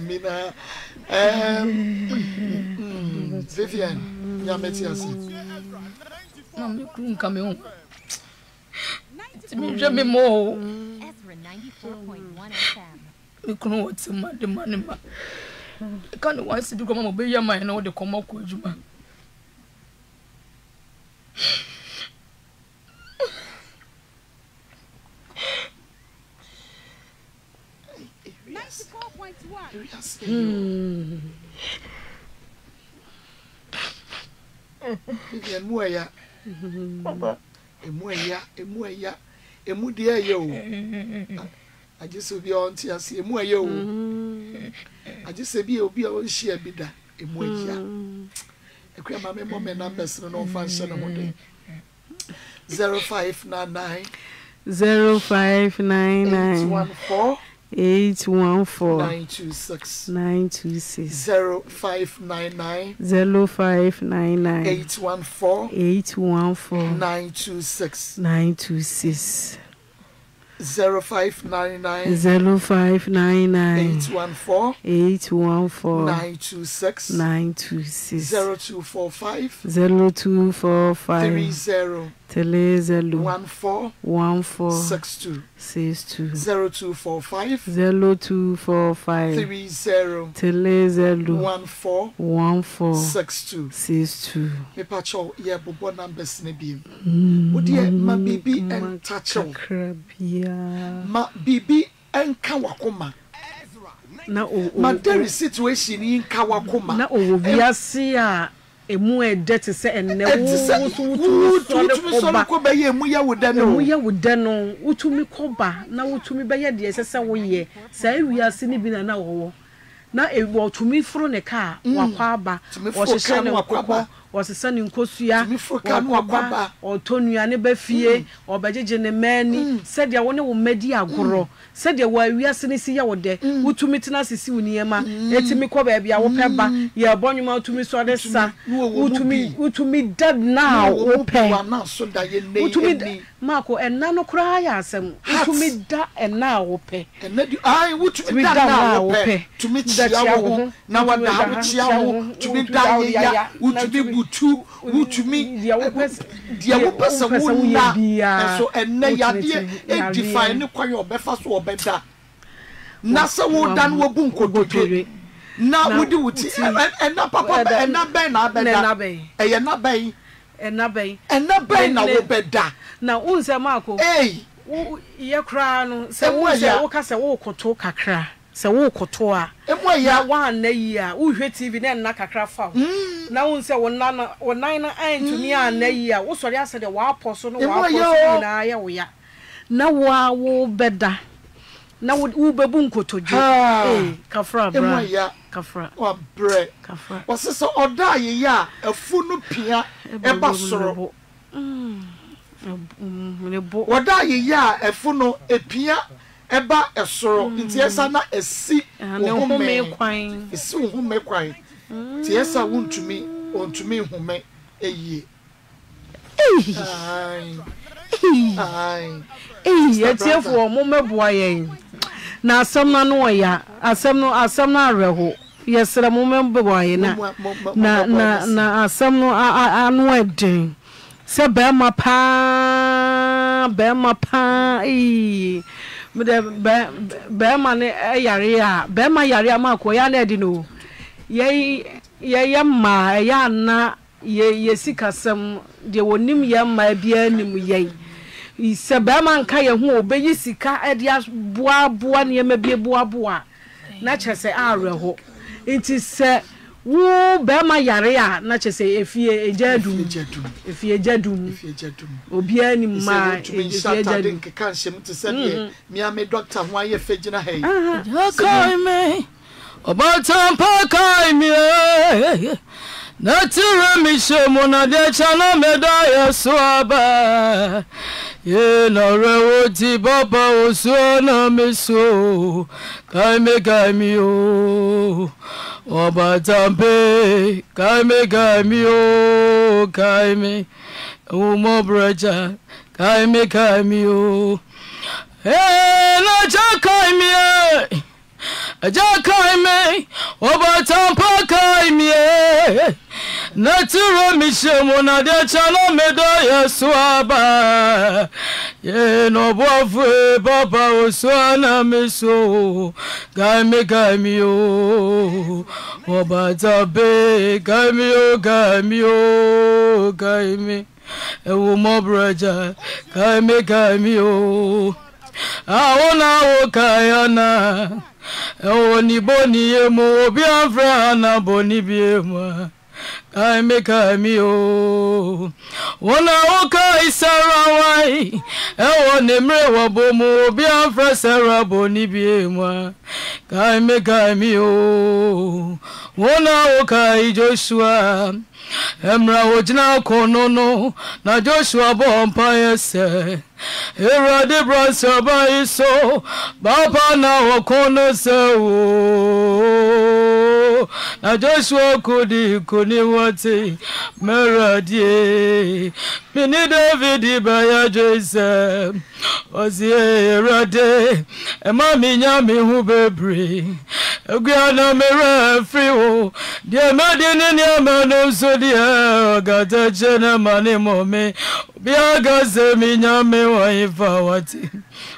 me now um Vivian ya metiasi mam you couldn't come home Ezra ninety-four point one F M I couldn't watch the money. I can't watch the come obey your mind or the come up with you. ninety-four point one. Emuya, Papa, Emuya, Emuya, Emudia, yo. I just will be on tears, a moyo. I just say, be on sheer bidder, a moya. A crema memory numbers no function on day. Zero five nine nine zero five nine nine one four eight one four nine two six nine two six zero five nine nine zero five nine nine eight one four eight one four nine two six nine two six. Zero five nine nine zero five nine nine eight one four eight one four nine two six nine two six zero two four five zero two four five three zero three zero one four one four six two six two zero two four five zero two four five three zero three zero one four one four six two six two. Me pacho yeah, bobo numbers nebi. Odie ma bibi and tacho. Ma bibi enka wakoma na o ma dere situation yi enka wakoma na o biase a emu ede te se enne wo wo wo so ko ba ye emu ya woda no emu ya woda no wotumi ko ba na wotumi ba ye de sese wo ye sai wiase ni bi na na wo na e wotumi fro ne ka wakwa aba wo sese ne wakwa osese ni nkosua no ababa otonua ne bafie obajeje ne mani se dia woni wo madi agoro se dia wa wiase ne si ya wode wutumi tena sisi woni ema etimi ko ba bia wo peba ye bonwuma wutumi so de sa wutumi wutumi dead now open wutumi mako enna no kra ya asem wutumi da enna open enna di ai wutumi da na open wutumi chia wo na wa da wo chia wo wutumi da ya wutumi to me, dear person, so and nay, I define the choir of Befas or better. Nasa will done what Boom could do. Now we do it, and not Papa, and not Ben, and not Bay, and not Bay, Enabe. Enabe na wobeda. Na unzemako. Hey. Wo yekra no se wo se wo ka se wo koto kakra. Se wo koto a. Emwa ya wa na yi a wo hwe T V na na kakra fa. Na unse wo na na wo nan na antumi a na yi a wo sori ase de wa aposo no wa aposo na ya wo ya. Na wa wo beda. Na wo bebu nkotojo. Eh kafra bra. Emwa ya kafra. Wa bre kafra. Wo se so oda ye ya afu no pia e ba soro. Mm. Wada ye ya efuno epia eba esoro nti esa na esi ohume kwan esi ohume kwan nti esa wontumi ontumi hume eye ai ai eh ye tiefo omumeboa yen na asem na no ya asem no asem na reho yesere momumeboa yen na na na asem no anu eden se bema pa bema pa e me de bema ne yare a bema yare amako ya na edi no ye ye ma ya na ye ye sikasem de wonim ye ma bia nim ye se bema nka ye hu obeyi sika edi boa boa ne ma bia boa boa na chese areho nti se wo bema yare a na chese efie ejadum ejadum efie ejadum efie ejadum obi ani ma efie ejadum kan shem to said me am doctor ho aye fegina hey call me about time call me nature me shemo na de chana me da yeso aba ye no rewo ti baba oso na me so kai me kai me o Obatambe, kaime kaime o, kaime umo braja, kaime kaime o. Hey, na jakaime, jakaime, obatambe kaime. Naturo mishemo na de chalo medo yesuaba ye no bofwe baba oswana miso gaime gaime o obatabe gaime o gaime o gaime ewo mo braja gaime gaime o awona o kayana ewo ni boni emo obi afra na boni biema I make a meal. One hour is a way. I want a mirror, Bomo, Biafra, Sarah, Boni, Biema. I make a meal. One hour, Joshua. Emra ojina konono na Joshua bompa yese era de bronze ba iso baba na okono sewo na Joshua kudi kuni wati meradie mini David ba ya Joseph ozi era de emami nya mi hu bebre Guiana Mera Frio, dear Madden and Yamano, so dear Gata Jenna Manimome, Biagazemina Mewa Fawati,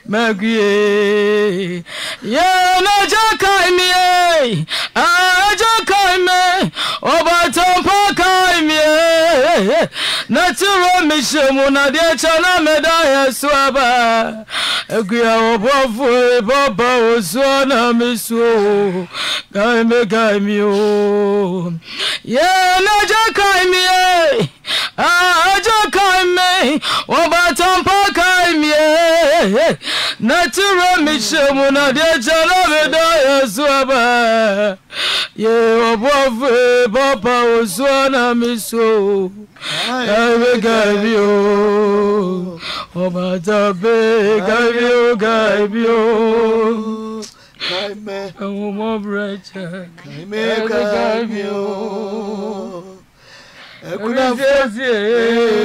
Maggie, Yana Jakaime, Ajakaime, Obatampa Kaime, Natural Mission, Mona de Chana Medaya Swaba, Guia Obofu, Baba, Oswana Miso. Kaime kaime o ye na jakaime e a jakaime obatampa kaime e nature mi shemu na de jalabe do yesu aba ye obofe papa oswana miso kaime kaime o obatabe kaime o kaime o Kaime, umo bracha, kaime kaimeo. Ekuna fuzi,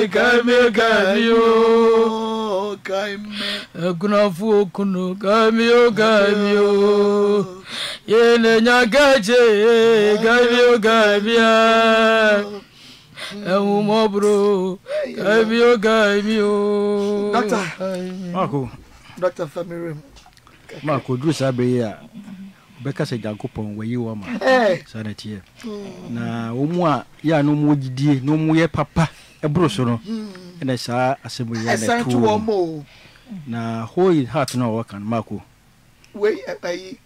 kaime kaimeo, kaime. Ekuna fukuno, kaimeo kaimeo. Yene nyagaje, kaimeo kaimea. Umo bro, kaimeo kaimeo. Doctor, Marco, Doctor Famirim. Marco Drew Sabria Becca said, Uncle Pong, where you are, my sanity. Now, no more, yeah, no more, dear, no more, papa. a brush, no, and I saw a simple two na hold heart no work and Marco. Way a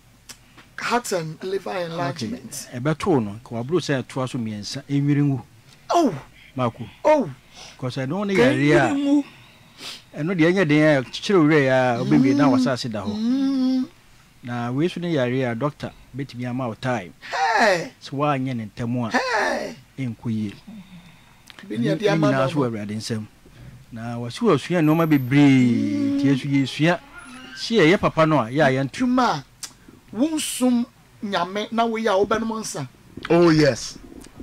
heart and liver enlargement. A baton, called Bruce, I trust me and say, oh, Marco, oh, because I don't need a and not the other day, I chill ray, I'll be now assassin. Now, we should be a doctor, bet me a mouth time. Hey, swine and Tamwa, hey, in Queen. Been a dear man, I swear, I didn't say. Now, I swear, she no maybe breathe. Yes, you is here. See, a papa no, ya and two ma. Won't soon yam now we are open monster. Oh, yes.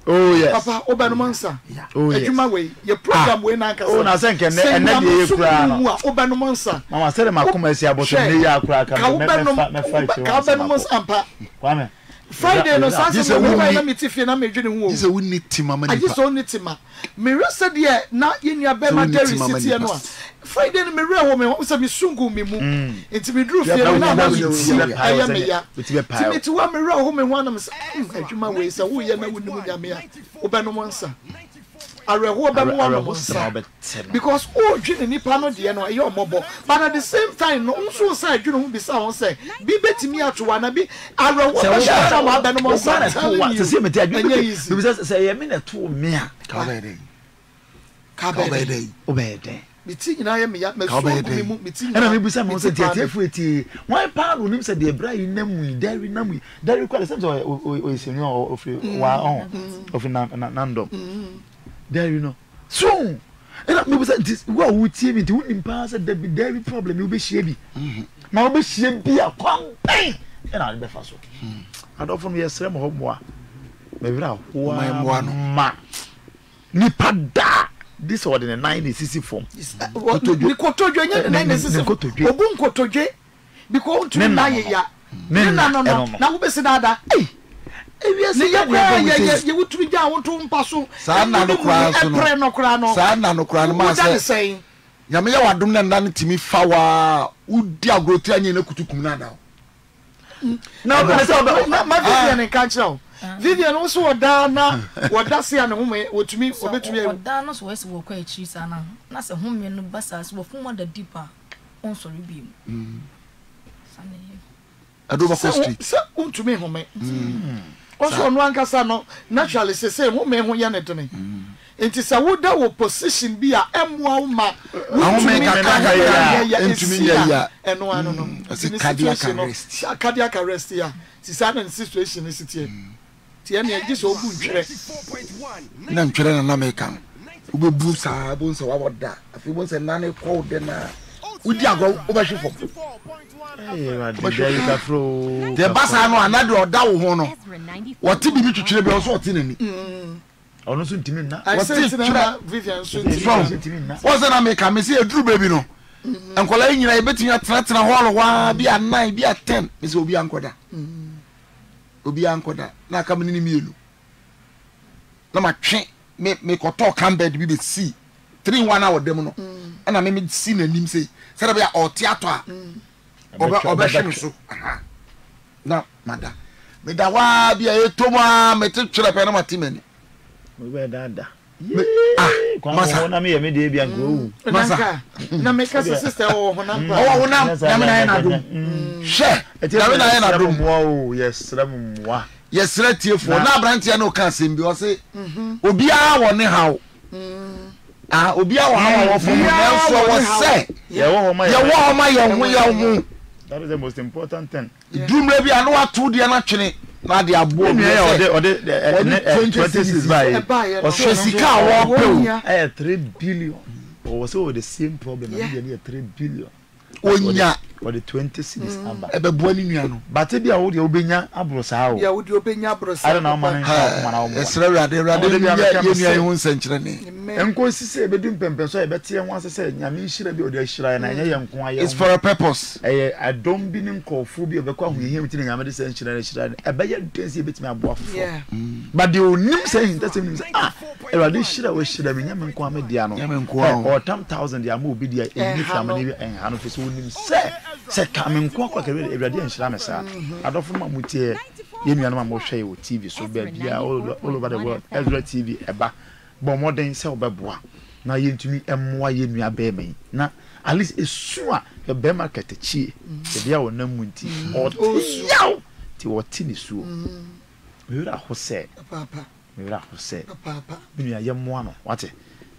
Oh yes. Papa, Oban Monsa. Yeah. Oh yes. Ejuma we, your program we na kasa. Oh na senke ne ene de ekura na. Oban Monsa. Mama sele makoma esi aboto ne ya akura ka me me fight. Ka Oban Monsa ampa. Kwame. Friday no Saturday we na mitifi na medwene hu o. This we need team mama ni. I just only team. Me rese de na yenua be ma deri city no a. Friday no me re ho me ho se me sungu me mu. Enti me dru fie na na we. Aya me ya. Ti ti wa me re ho me ho na me se adwuma we se wo ye na wo nimu nyame ya. Obanu monsa. Areho obanu wa monsa. Because o dwene nipa no de no e yo mobo. But at the same time no nso se adwene ho bi sa ho se bi betimi ato wa na bi areho obanu wa obanu monsa. Se se me ti adwene. Bi se se ye me na to me a. Ka ba dey. Ka ba dey. Obede. Miti na ya me ya me so me miti na me busa me so tiatefueti one pound onim se de bra yi namu dari namu dari kwale se o o se no of wa on of nando dari no so era me busa this wa wuti me ti wonim pa se de dari problem you be share bi na obe share bi akwan pen era le be faso adofo no yesrem ho moa me bra wa moa no ma ni pada this order the nine is easy form. The kotojo nyen nine is easy. Obu kotojo because to na ye ya. No no no. Na wo be se na da. Eh. Ewi ase ya kwa ya ya ye wutumi ja won to mpa so. Sa na no kura so no. Pre no kura no. Sa na no kura no ma se. Ya me ya wadom na na timi fawa. Udi agroti anye na kutukum na da. Na wo be se ma video ne kan chira. Vivian also wada na wada se an home wotumi obetumi wada no so wese wokwa echi sana na se home no basa so wofuma da deeper on sorry bi mm sana ye adoba street se wotumi home mm also no anka sa no naturally se se home ho ya ne done enti se woda wo position bi a emwa wo ma home ka ka ya entumi ya ya eno ano no as a cardiac arrest cardiac arrest ya sisana situation is here. Nan chira na American. Ube busa bonso waboda. Afi bonso nane call den na. Udi ago obashifo. Eh, ma dey ka fro. The basa no anadu oda wo ho no. Woti bi bi twetwere bi so oti nani. Mm. Ono so ntimi na. Woti chira Vivian so ntimi na. Wose na America me say eduru baby no. Enkola yinyira yebetun atratena hall wa bi a nine bi a ten. Me say obi ankoda. Mm. Obi ankoda na kamini ni mielu na matwe me me koto kambed bi be see three one hour dem no na me me see na nim say say da be otiato a oba oba so na mada me da wa bia etoma me tchira pe na matimani me be da da ah masa na me ye me de bia go masa na me ka sister o ho na o na me na na do she etira na na do mo o yesra mwa yesra tiefo na brantia no kan sembi o se obi a woni hawo ah obi a woni hawo fun nelso wo se ye wo ho ma ye wo ye wo that is the most important thing dumre bi anu atu de na twene na de abo mi e o de o de twenty-six by o se sika wo pe eh three billion o so the same problem and dey three billion onya for the twenty-six number e be boani nuano but e bia wo de obenya abrosa o ya wo de obenya abrosa ara na man na man esra rade rade yenu ayi hun senkyere ne enko sisi e be di mpempem so e be tie ho asese nyame nhira bi o de ahira na nya yenko aye it's for a purpose eh i don't be nim kofo bi e be kwa ho yehim tin nyame de senkyere ne hira e be ya dance e betimi aboafo but the onim say that same nim say ah e rade hira we hira me nyame nko amedia no nyame nko o ten thousand ya ma obi dia e ni family e hanu fo so onim say se kamen kwa kwa kebe ebrade enhira mesa adofo ma mutie ye nuanu ma mo hwe o T V so be bia all over the world Ezra T V eba bo modern se obeboa na yentumi emwa ye nua ba me na at least esu a the bear market chi the dia wonam nti otiaw ti woti ni suo me wura ho se papa me wura ho se papa me nua ye mo ano wate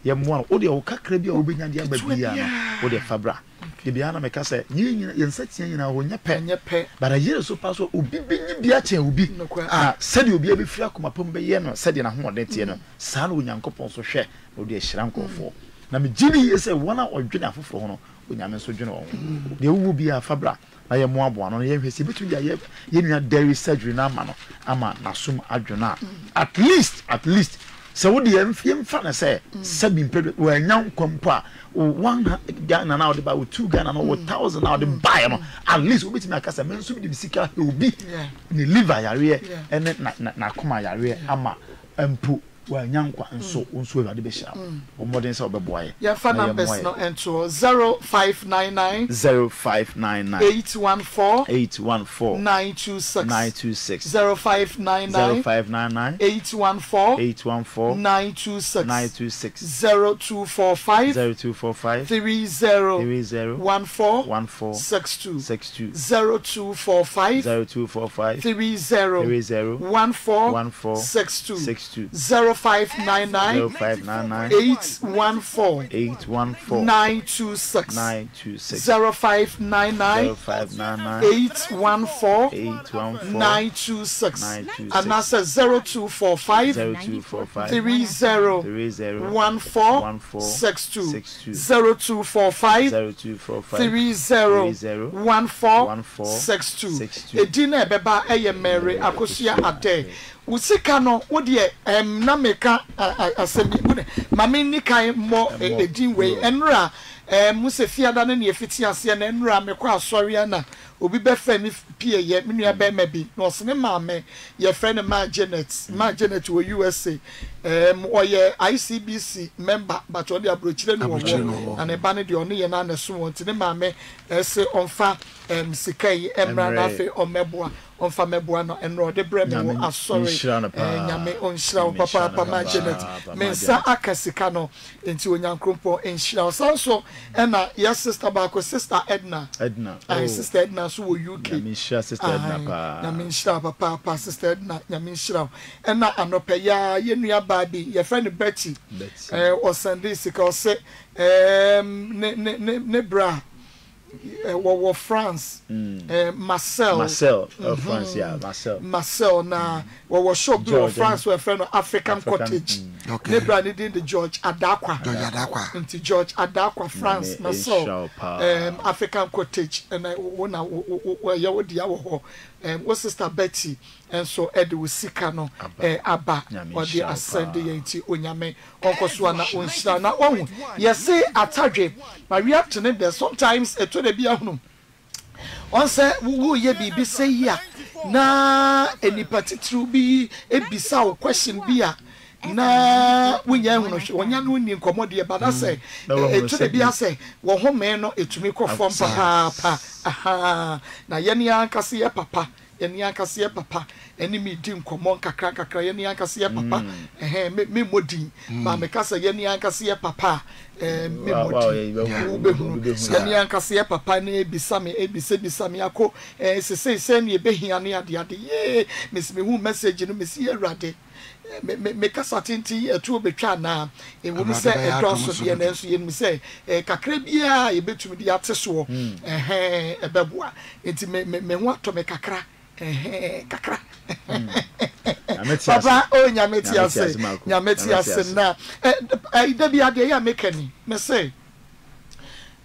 ye mo ano o de o kakra bia o benya dia ba bia o de fabra de bia na me ka se nyi nyi nsatia nyina ho nya pe nya pe but a year so pass obi bi nyi bia chen obi ah said obi abi fira koma pom be ye no said na ho de tie no sa na onyankopon so hwe o de ahira nkofo na me jini ye se wona odwene afoforo ho no onyame so dwene ho de wu bi a fabra na ye mo aboa no ye hwese bitu dia ye ye nua dairy surgery na ama no ama na som adwona at least at least se wo de mfie mfa na se sabi mpedo wo anyan kwampo a one Ghana now de ba two Ghana no one thousand now de buy no at least wo bitimi akasa men so bi sika he obi ne liver yare ene na koma yare ama ampu wo anyan kwa nso nso ewade be hira wo modern se obeboaye ya fa numbers no ento zero five nine nine zero five nine nine eight one four eight one four nine two six nine two six zero five nine nine zero five nine nine eight one four eight one four nine two six nine two six zero two four five zero two four five three zero three zero one four one four six two six two zero two four five zero two four five three zero three zero one four one four six two six two zero five nine nine eight one four eight one four nine two six nine two six zero five nine nine zero five nine nine eight one four eight one four nine two six and that's a zero two four five zero two four five three zero three zero one four one four six two zero two four five zero two four five three zero one four one four six two Edina Beba Eyemere Akosia Ade Usika no wodie em na meka asemi bune mame ni kan mo edin we enra em musefia da na ne efiti ase na enra mekwa asori na obi be fa mi pie ye menua be ma bi no se ne maame ye friend ma Janet ma Janet wo U S A em oye I C B C member but on the approach le no and e ba ne de on ye na na so won ti ne maame ese onfa em sikai emra na fe omeboa on fameboa no enro de bremu asori nyame onhyira papa papa ma Janet men sa akasika no enti onyankrompo enhyira so so e na your sister ba ko sister Edna Edna sister Edna so U K nyame sister Edna pa nyame shira papa papa sister Edna nyame shira e na anope ya ye nua ba bi ye friend Betty eh o Sunday sika o se em ne ne ne bra Uh, well, well, France, mm. uh, Marcel, Marcel, mm -hmm. uh, France, yeah, Marcel, Marcel. Now, mm. well, well, shop do France, we're friend of African, African cottage. Mm. Okay. Nebra needing the George Adakwa, George Adakwa, into George Adakwa, France, Marcel, um, African cottage, and I wanna where you would yawo. Um, what sister Betty and so Eddie will see Cano eh, Abba or the Ascending Onyame Uncle Swana Unshana. Now, oh, yes, say a target. But we have to name there sometimes a twenty bianum. On say, woo ye be say ya na any particular be a bizarre question be ya. Na wunya hu no hwe wonya no ni nkomode ba da se etu de bia se wo ho me no etumi kɔ fom pa pa aha na ye ne ankase ye papa ye ne ankase ye papa eni mi di nkomon kakra kakra ye ne ankase ye papa eh me modin ba me kasa ye ne ankase ye papa eh me modin ye ne ankase ye papa na ebisa me ebise bisa me akɔ eh sese sese ne ebehia ne ade ade ye me se me hu message no me se Awurade me me me kasatinti etu obetwa na e wo se edoso de na nso ye me se kakra bia e betumi de ateso ehe ebeboa enti me me ho ato me kakra ehe kakra papa o nyameti ase nyameti ase na e da bia de ya mekani me se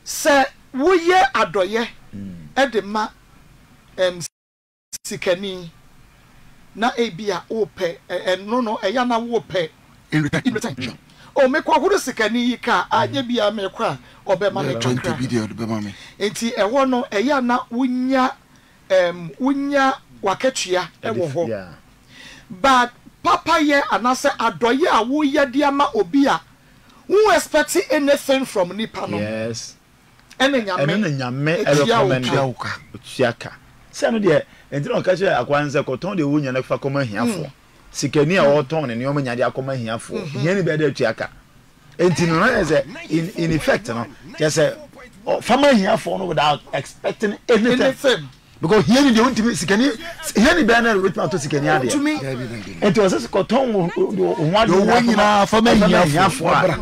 se wo ye adoye e de ma em sikani na ebia ope eno no eya na wope in retention o mekwa huru sikani yika aje bia mekwa obema me twenty video obema me enti ewo no eya na unya em unya waketua ewo ho but papa ye anase adoye a wo ye dia ma obi a who expect anything from nipa no yes ene nyame ene nyame recommend ya uka utiaka se no de entron ka che akwanse koton de wunya na fa koma hiafo sikani a woton ne nyoma nyade akoma hiafo hiani be da tuaka in in effect, you know, just a family here for no without expecting anything. Because here in the ultimate, can you hear the banner with my to Sikania? It was just cotton one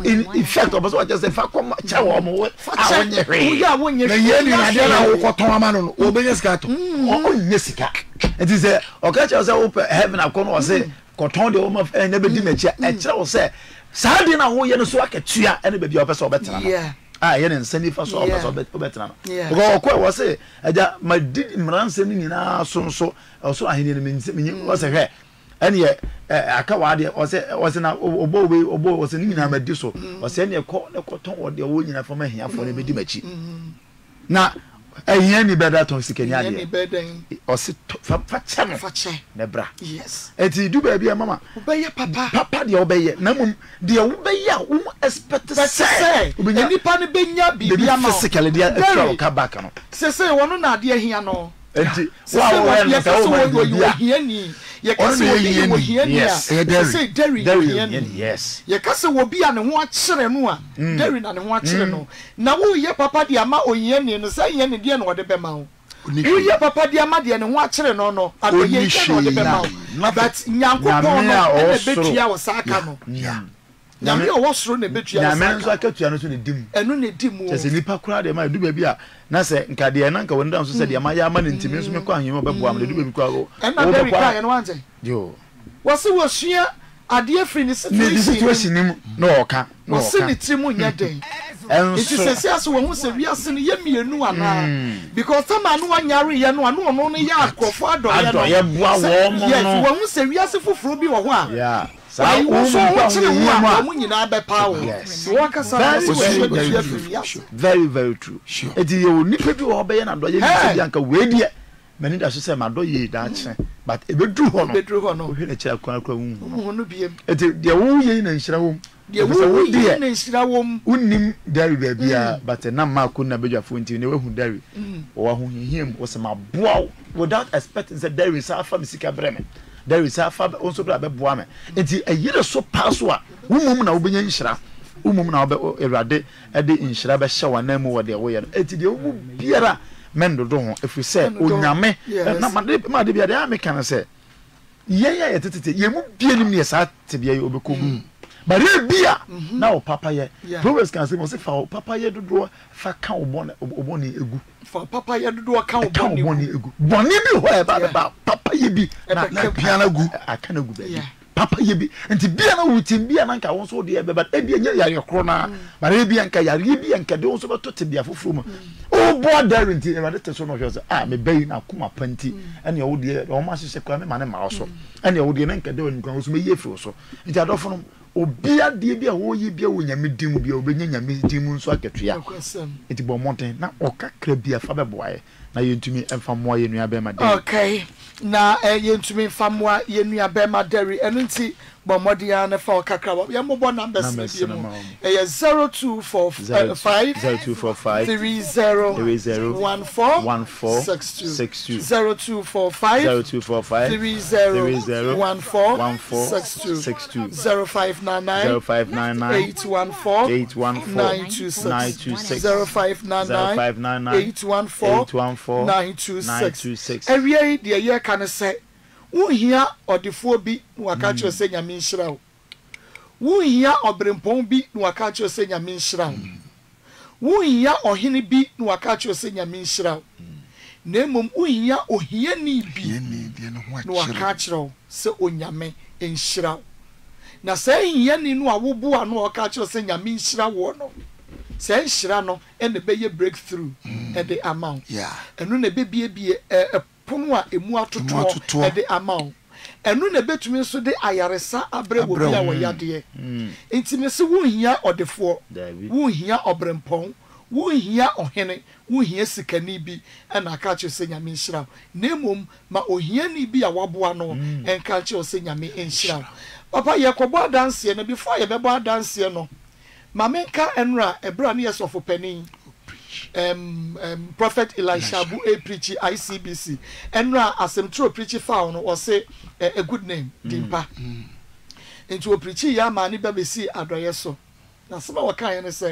in effect of what just a Facom Chawam. Yeah, when you're cotton man on Obenescato, oh, Nessica. It is a Ocacha open heaven. I can say cotton the home of a never dimage. And so say, Sardina, who you know, so I can cheer anybody of us or better. Yeah. Ah, yeah, and send it for so better. Yeah, quite was it. My did Imran sending in our son so also I didn't mean was a hair. And yet, a coward was an oboe or boy was an Indian mediso, or send your cotton or the old in for me here for the medici. Now, I hear any better to see any better or sit for Fatcha, Nebra. Yes, and you do baby, mamma. Obey your papa, papa, the obey, no, the obey, who expects to say, when any panny being your baby, I'm a sick, and I'll come back. Say, one not dear here, no. And wow, yes, you hear me. You can hear me. Yes, yes, your cousin will be an watch and one. Derry and watch and no. Now, your papa, the ama or yen, and say yen again or the bemo. Your papa, the amadi and watch and no, I will hear the bemo. But Yanko or Sakano. Now, you was through the bitch, and I managed to catch you to the dim. And only dim was a nipper crowd, they might do baby. Nasa and Cadia and Uncle went down to say, my man intimates me, calling him about one, the doing crowd. And I'm very quiet and one day. Yo, was it was here? A dear friend is in this situation. No, can was in it Timon yet day. And she says, yes, one who said, yes, and Yemi and Nuana. Because some are no one yarry and one only yard for father. Yes, one who said, yes, for Fruby or one. Yeah. So what's the one in our power? Yes, very, very true. It is your nipple to obey and obey Uncle Wadia. Many does say, my boy, that's but it would do on the true or no, in a child crackroom. The old yen and shroom, the old yen and shroom, wouldn't dairy baby, but a number could never be a point in the who dairy or who him was a mabow without expecting that there is our family Bremen. There is a father also grab a woman. It's a year or so pass what woman will be in Shra, woman will be a day a day in Shraba shower name over the way. It's the old Pierre Mendodon. If we say, oh, Name, my dear, the army can say, Yea, you won't be in the sat to be a overcome. But here beer now, Papa, yeah, Proverbs can say, was if our Papa yet to draw for cow bonnet of Bonnie Ego. For Papa yet to do a cow bonnet Ego. Bonnie, whoever Papa ye be, and I piano go, I cannot go there. Papa ye be, and to be an old Tim be an anchor also dear, but Ebian your corner, but Ebian Cayaribi and Cados about to be a full. Oh, boy, daring to the son of yours. I may bay now come up plenty, and your old dear almost is a crime, man and mouse, and your old young Cado and goes me ye for so. It had often. Obia debia wo ye bia wo nyame dim bia obenya nyame dim nso aketua eti bo monten na okakra bia fa beboae na yentumi emfa moa yenua be ma deri. Okay, na yentumi emfa moa yenua be ma deri enu nti bo modia na fa okakra wo ye mobo numbers bi mu e ye zero two four five zero two four five three zero zero one four one four six two zero two four five three zero one four one four six two zero five nine nine eight one four nine two six zero five nine nine eight one four nine two six. Every year the year can say who here or the four be no catch your saying a mean shroud. Who here or bring pombi no catch your saying a mean shroud. Who here or hinny beat no catch your saying a mean shroud. Name who here or here need be no catch row, so on yame in shroud. Na saying yenny no awobu ano or catch your saying a mean shroud war no. Say shroud and the baby breakthrough and the amount. Yeah, and when the baby be a Punwa emua to two at the amount. And run a bet to me so the Ayaresa Abre will be our yard. Intimacy woo here or the four, woo here or Brempong, woo here or Henny, woo here Sikanibi, and I catch you saying a mean shroud. Nemum, ma o hieni be a wabuano, and catch you saying a mean shroud. Papa Yacoba dance here, and before a beba dance here, no. Mamenka and Ra, a brand years of a penny. Um, um, Prophet Elisha bu a preachy I C B C and ra as some true preachy found or say uh, a good name dimpa into a preachy ya mani baby see adoyeso na sema wakaya ne se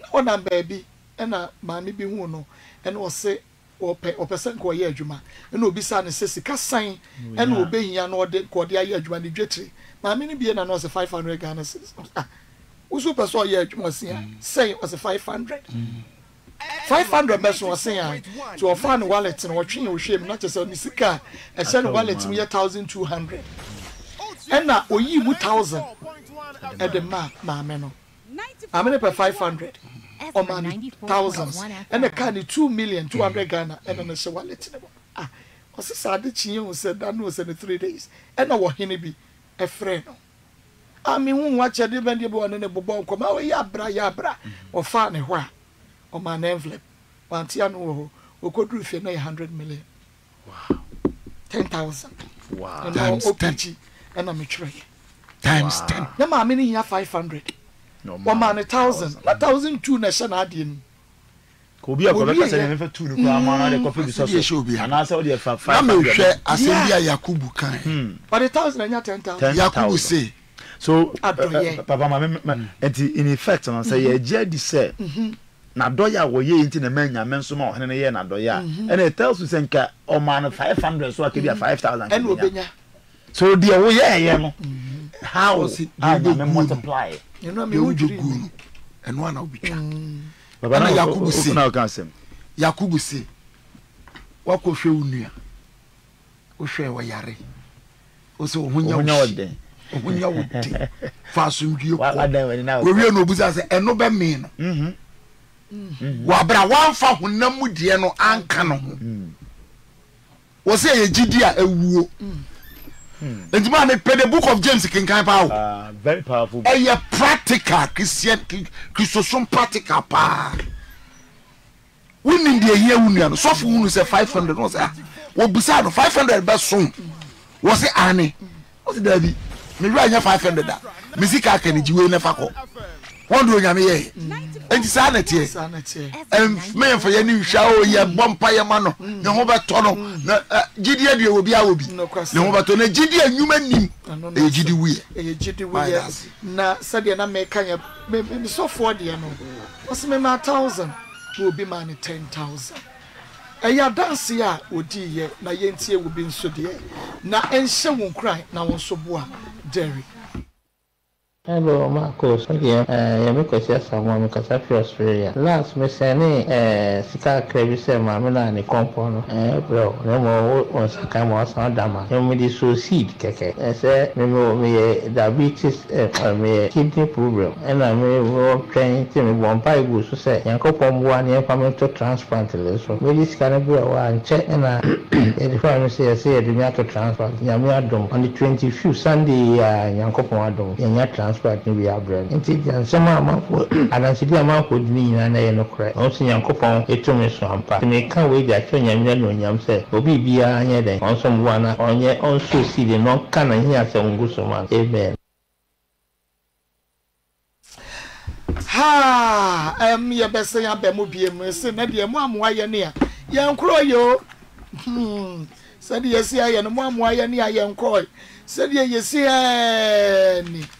na ona baby e na maami bi hu no e na o se ope opese nko ye adwuma e na obi sa ne se sika san e na obehia na ode ko de aye adwuma ne dwetire maami ne bi na no se five hundred Ghana cedis usu person ye adwuma sia say o se five hundred five hundred person was saying to a fan wallet and watching your shame, not just on the sika, and send wallet me a thousand two hundred. And now, oh, you thousand at the map, my man. I'm in per five hundred or my thousands, and a candy two million two hundred Ghana, and on a wallet. Ah, was a sad chin said that was in three days, and I was Hinnaby, a friend. I mean, watch a different one in a bobon come out, yabra, yabra, or fan a while. On my envelope, one tiano who could do for nine hundred million. Wow, ten thousand. Wow, and times now, ten. And I'm a tray. Times wow. ten. No, my meaning here five hundred. No, man, a thousand. A thousand two nation adin. Could be a collection for two. Man, I could be a show be an answer. Dear five hundred. I said, yeah, Yakubu kind. But a thousand and your ten thousand. Yakubu say. So, Papa, and in effect, and I say, Jedi said. Na doya wo ye inti na menya menso ma ohene ye na doya and it tells you senka o man five hundred so akedi five thousand and obenya so the wo ye ye no how is it multiply you know me ujuguru and one obitwa baba na Yakubu si na okansem Yakubu si wakohwe unua ohwe wo yare oso ohunya wode ohunya wode fasumdie ko wo wie no obuza se eno be me no wabra wanfa honam die no anka no wo se ye gidia ewuo ntima ne pe the book of James king kan pa wo very powerful e ye practical Christian Christosom practical pa wonin de ye wunu no so fo wunu se five hundred no se wo busa no five hundred be so wo se ani wo se dabi me wi anya five hundred da me sika kan ji we ne fa ko one do nyame ye enti sanete sanete em men for ye ni hwa o ye bompa ye ma no ne ho beto no gidie die obi a obi ne ho beto na gidie nyuma nim e gidi wiye e gidi wiye na sade na me kan ye me so for de no wose me ma one thousand to obi ma ne ten thousand e ya dance ya odi ye na ye ntie obi nso de na enhye won kran na won so boa derry. Hello, Marcos. Again, uh, I'm going to someone because I'm from Australia. Last me seni eh sika krebise mamela ni compound. Eh bro, no mo on saka mo san dama. You me the suicide keke. Eh say me me diabetes eh me kidney problem. And I me go train to me bon pa go so say yankopon bua ni family transplant le so. Me this can be wa nche na e the family say say e me to transplant. Nyame adom on the twenty-fifth Sunday yankopon adom. Yanya transport ni bia brand nti jansama mafo anansidi mafo dini na na ye no kra onso yankopon etumi so ampa me ka we dia twanya me na onyam se obi bia anye den onso mwa na onye onso si de no kana hia se nguso man amen ha em ye bese ya be mo bia mu se na de mo amwa ye ne yankro yo hmm se de ye se ya no mo amwa ye ne yankro se de ye se ni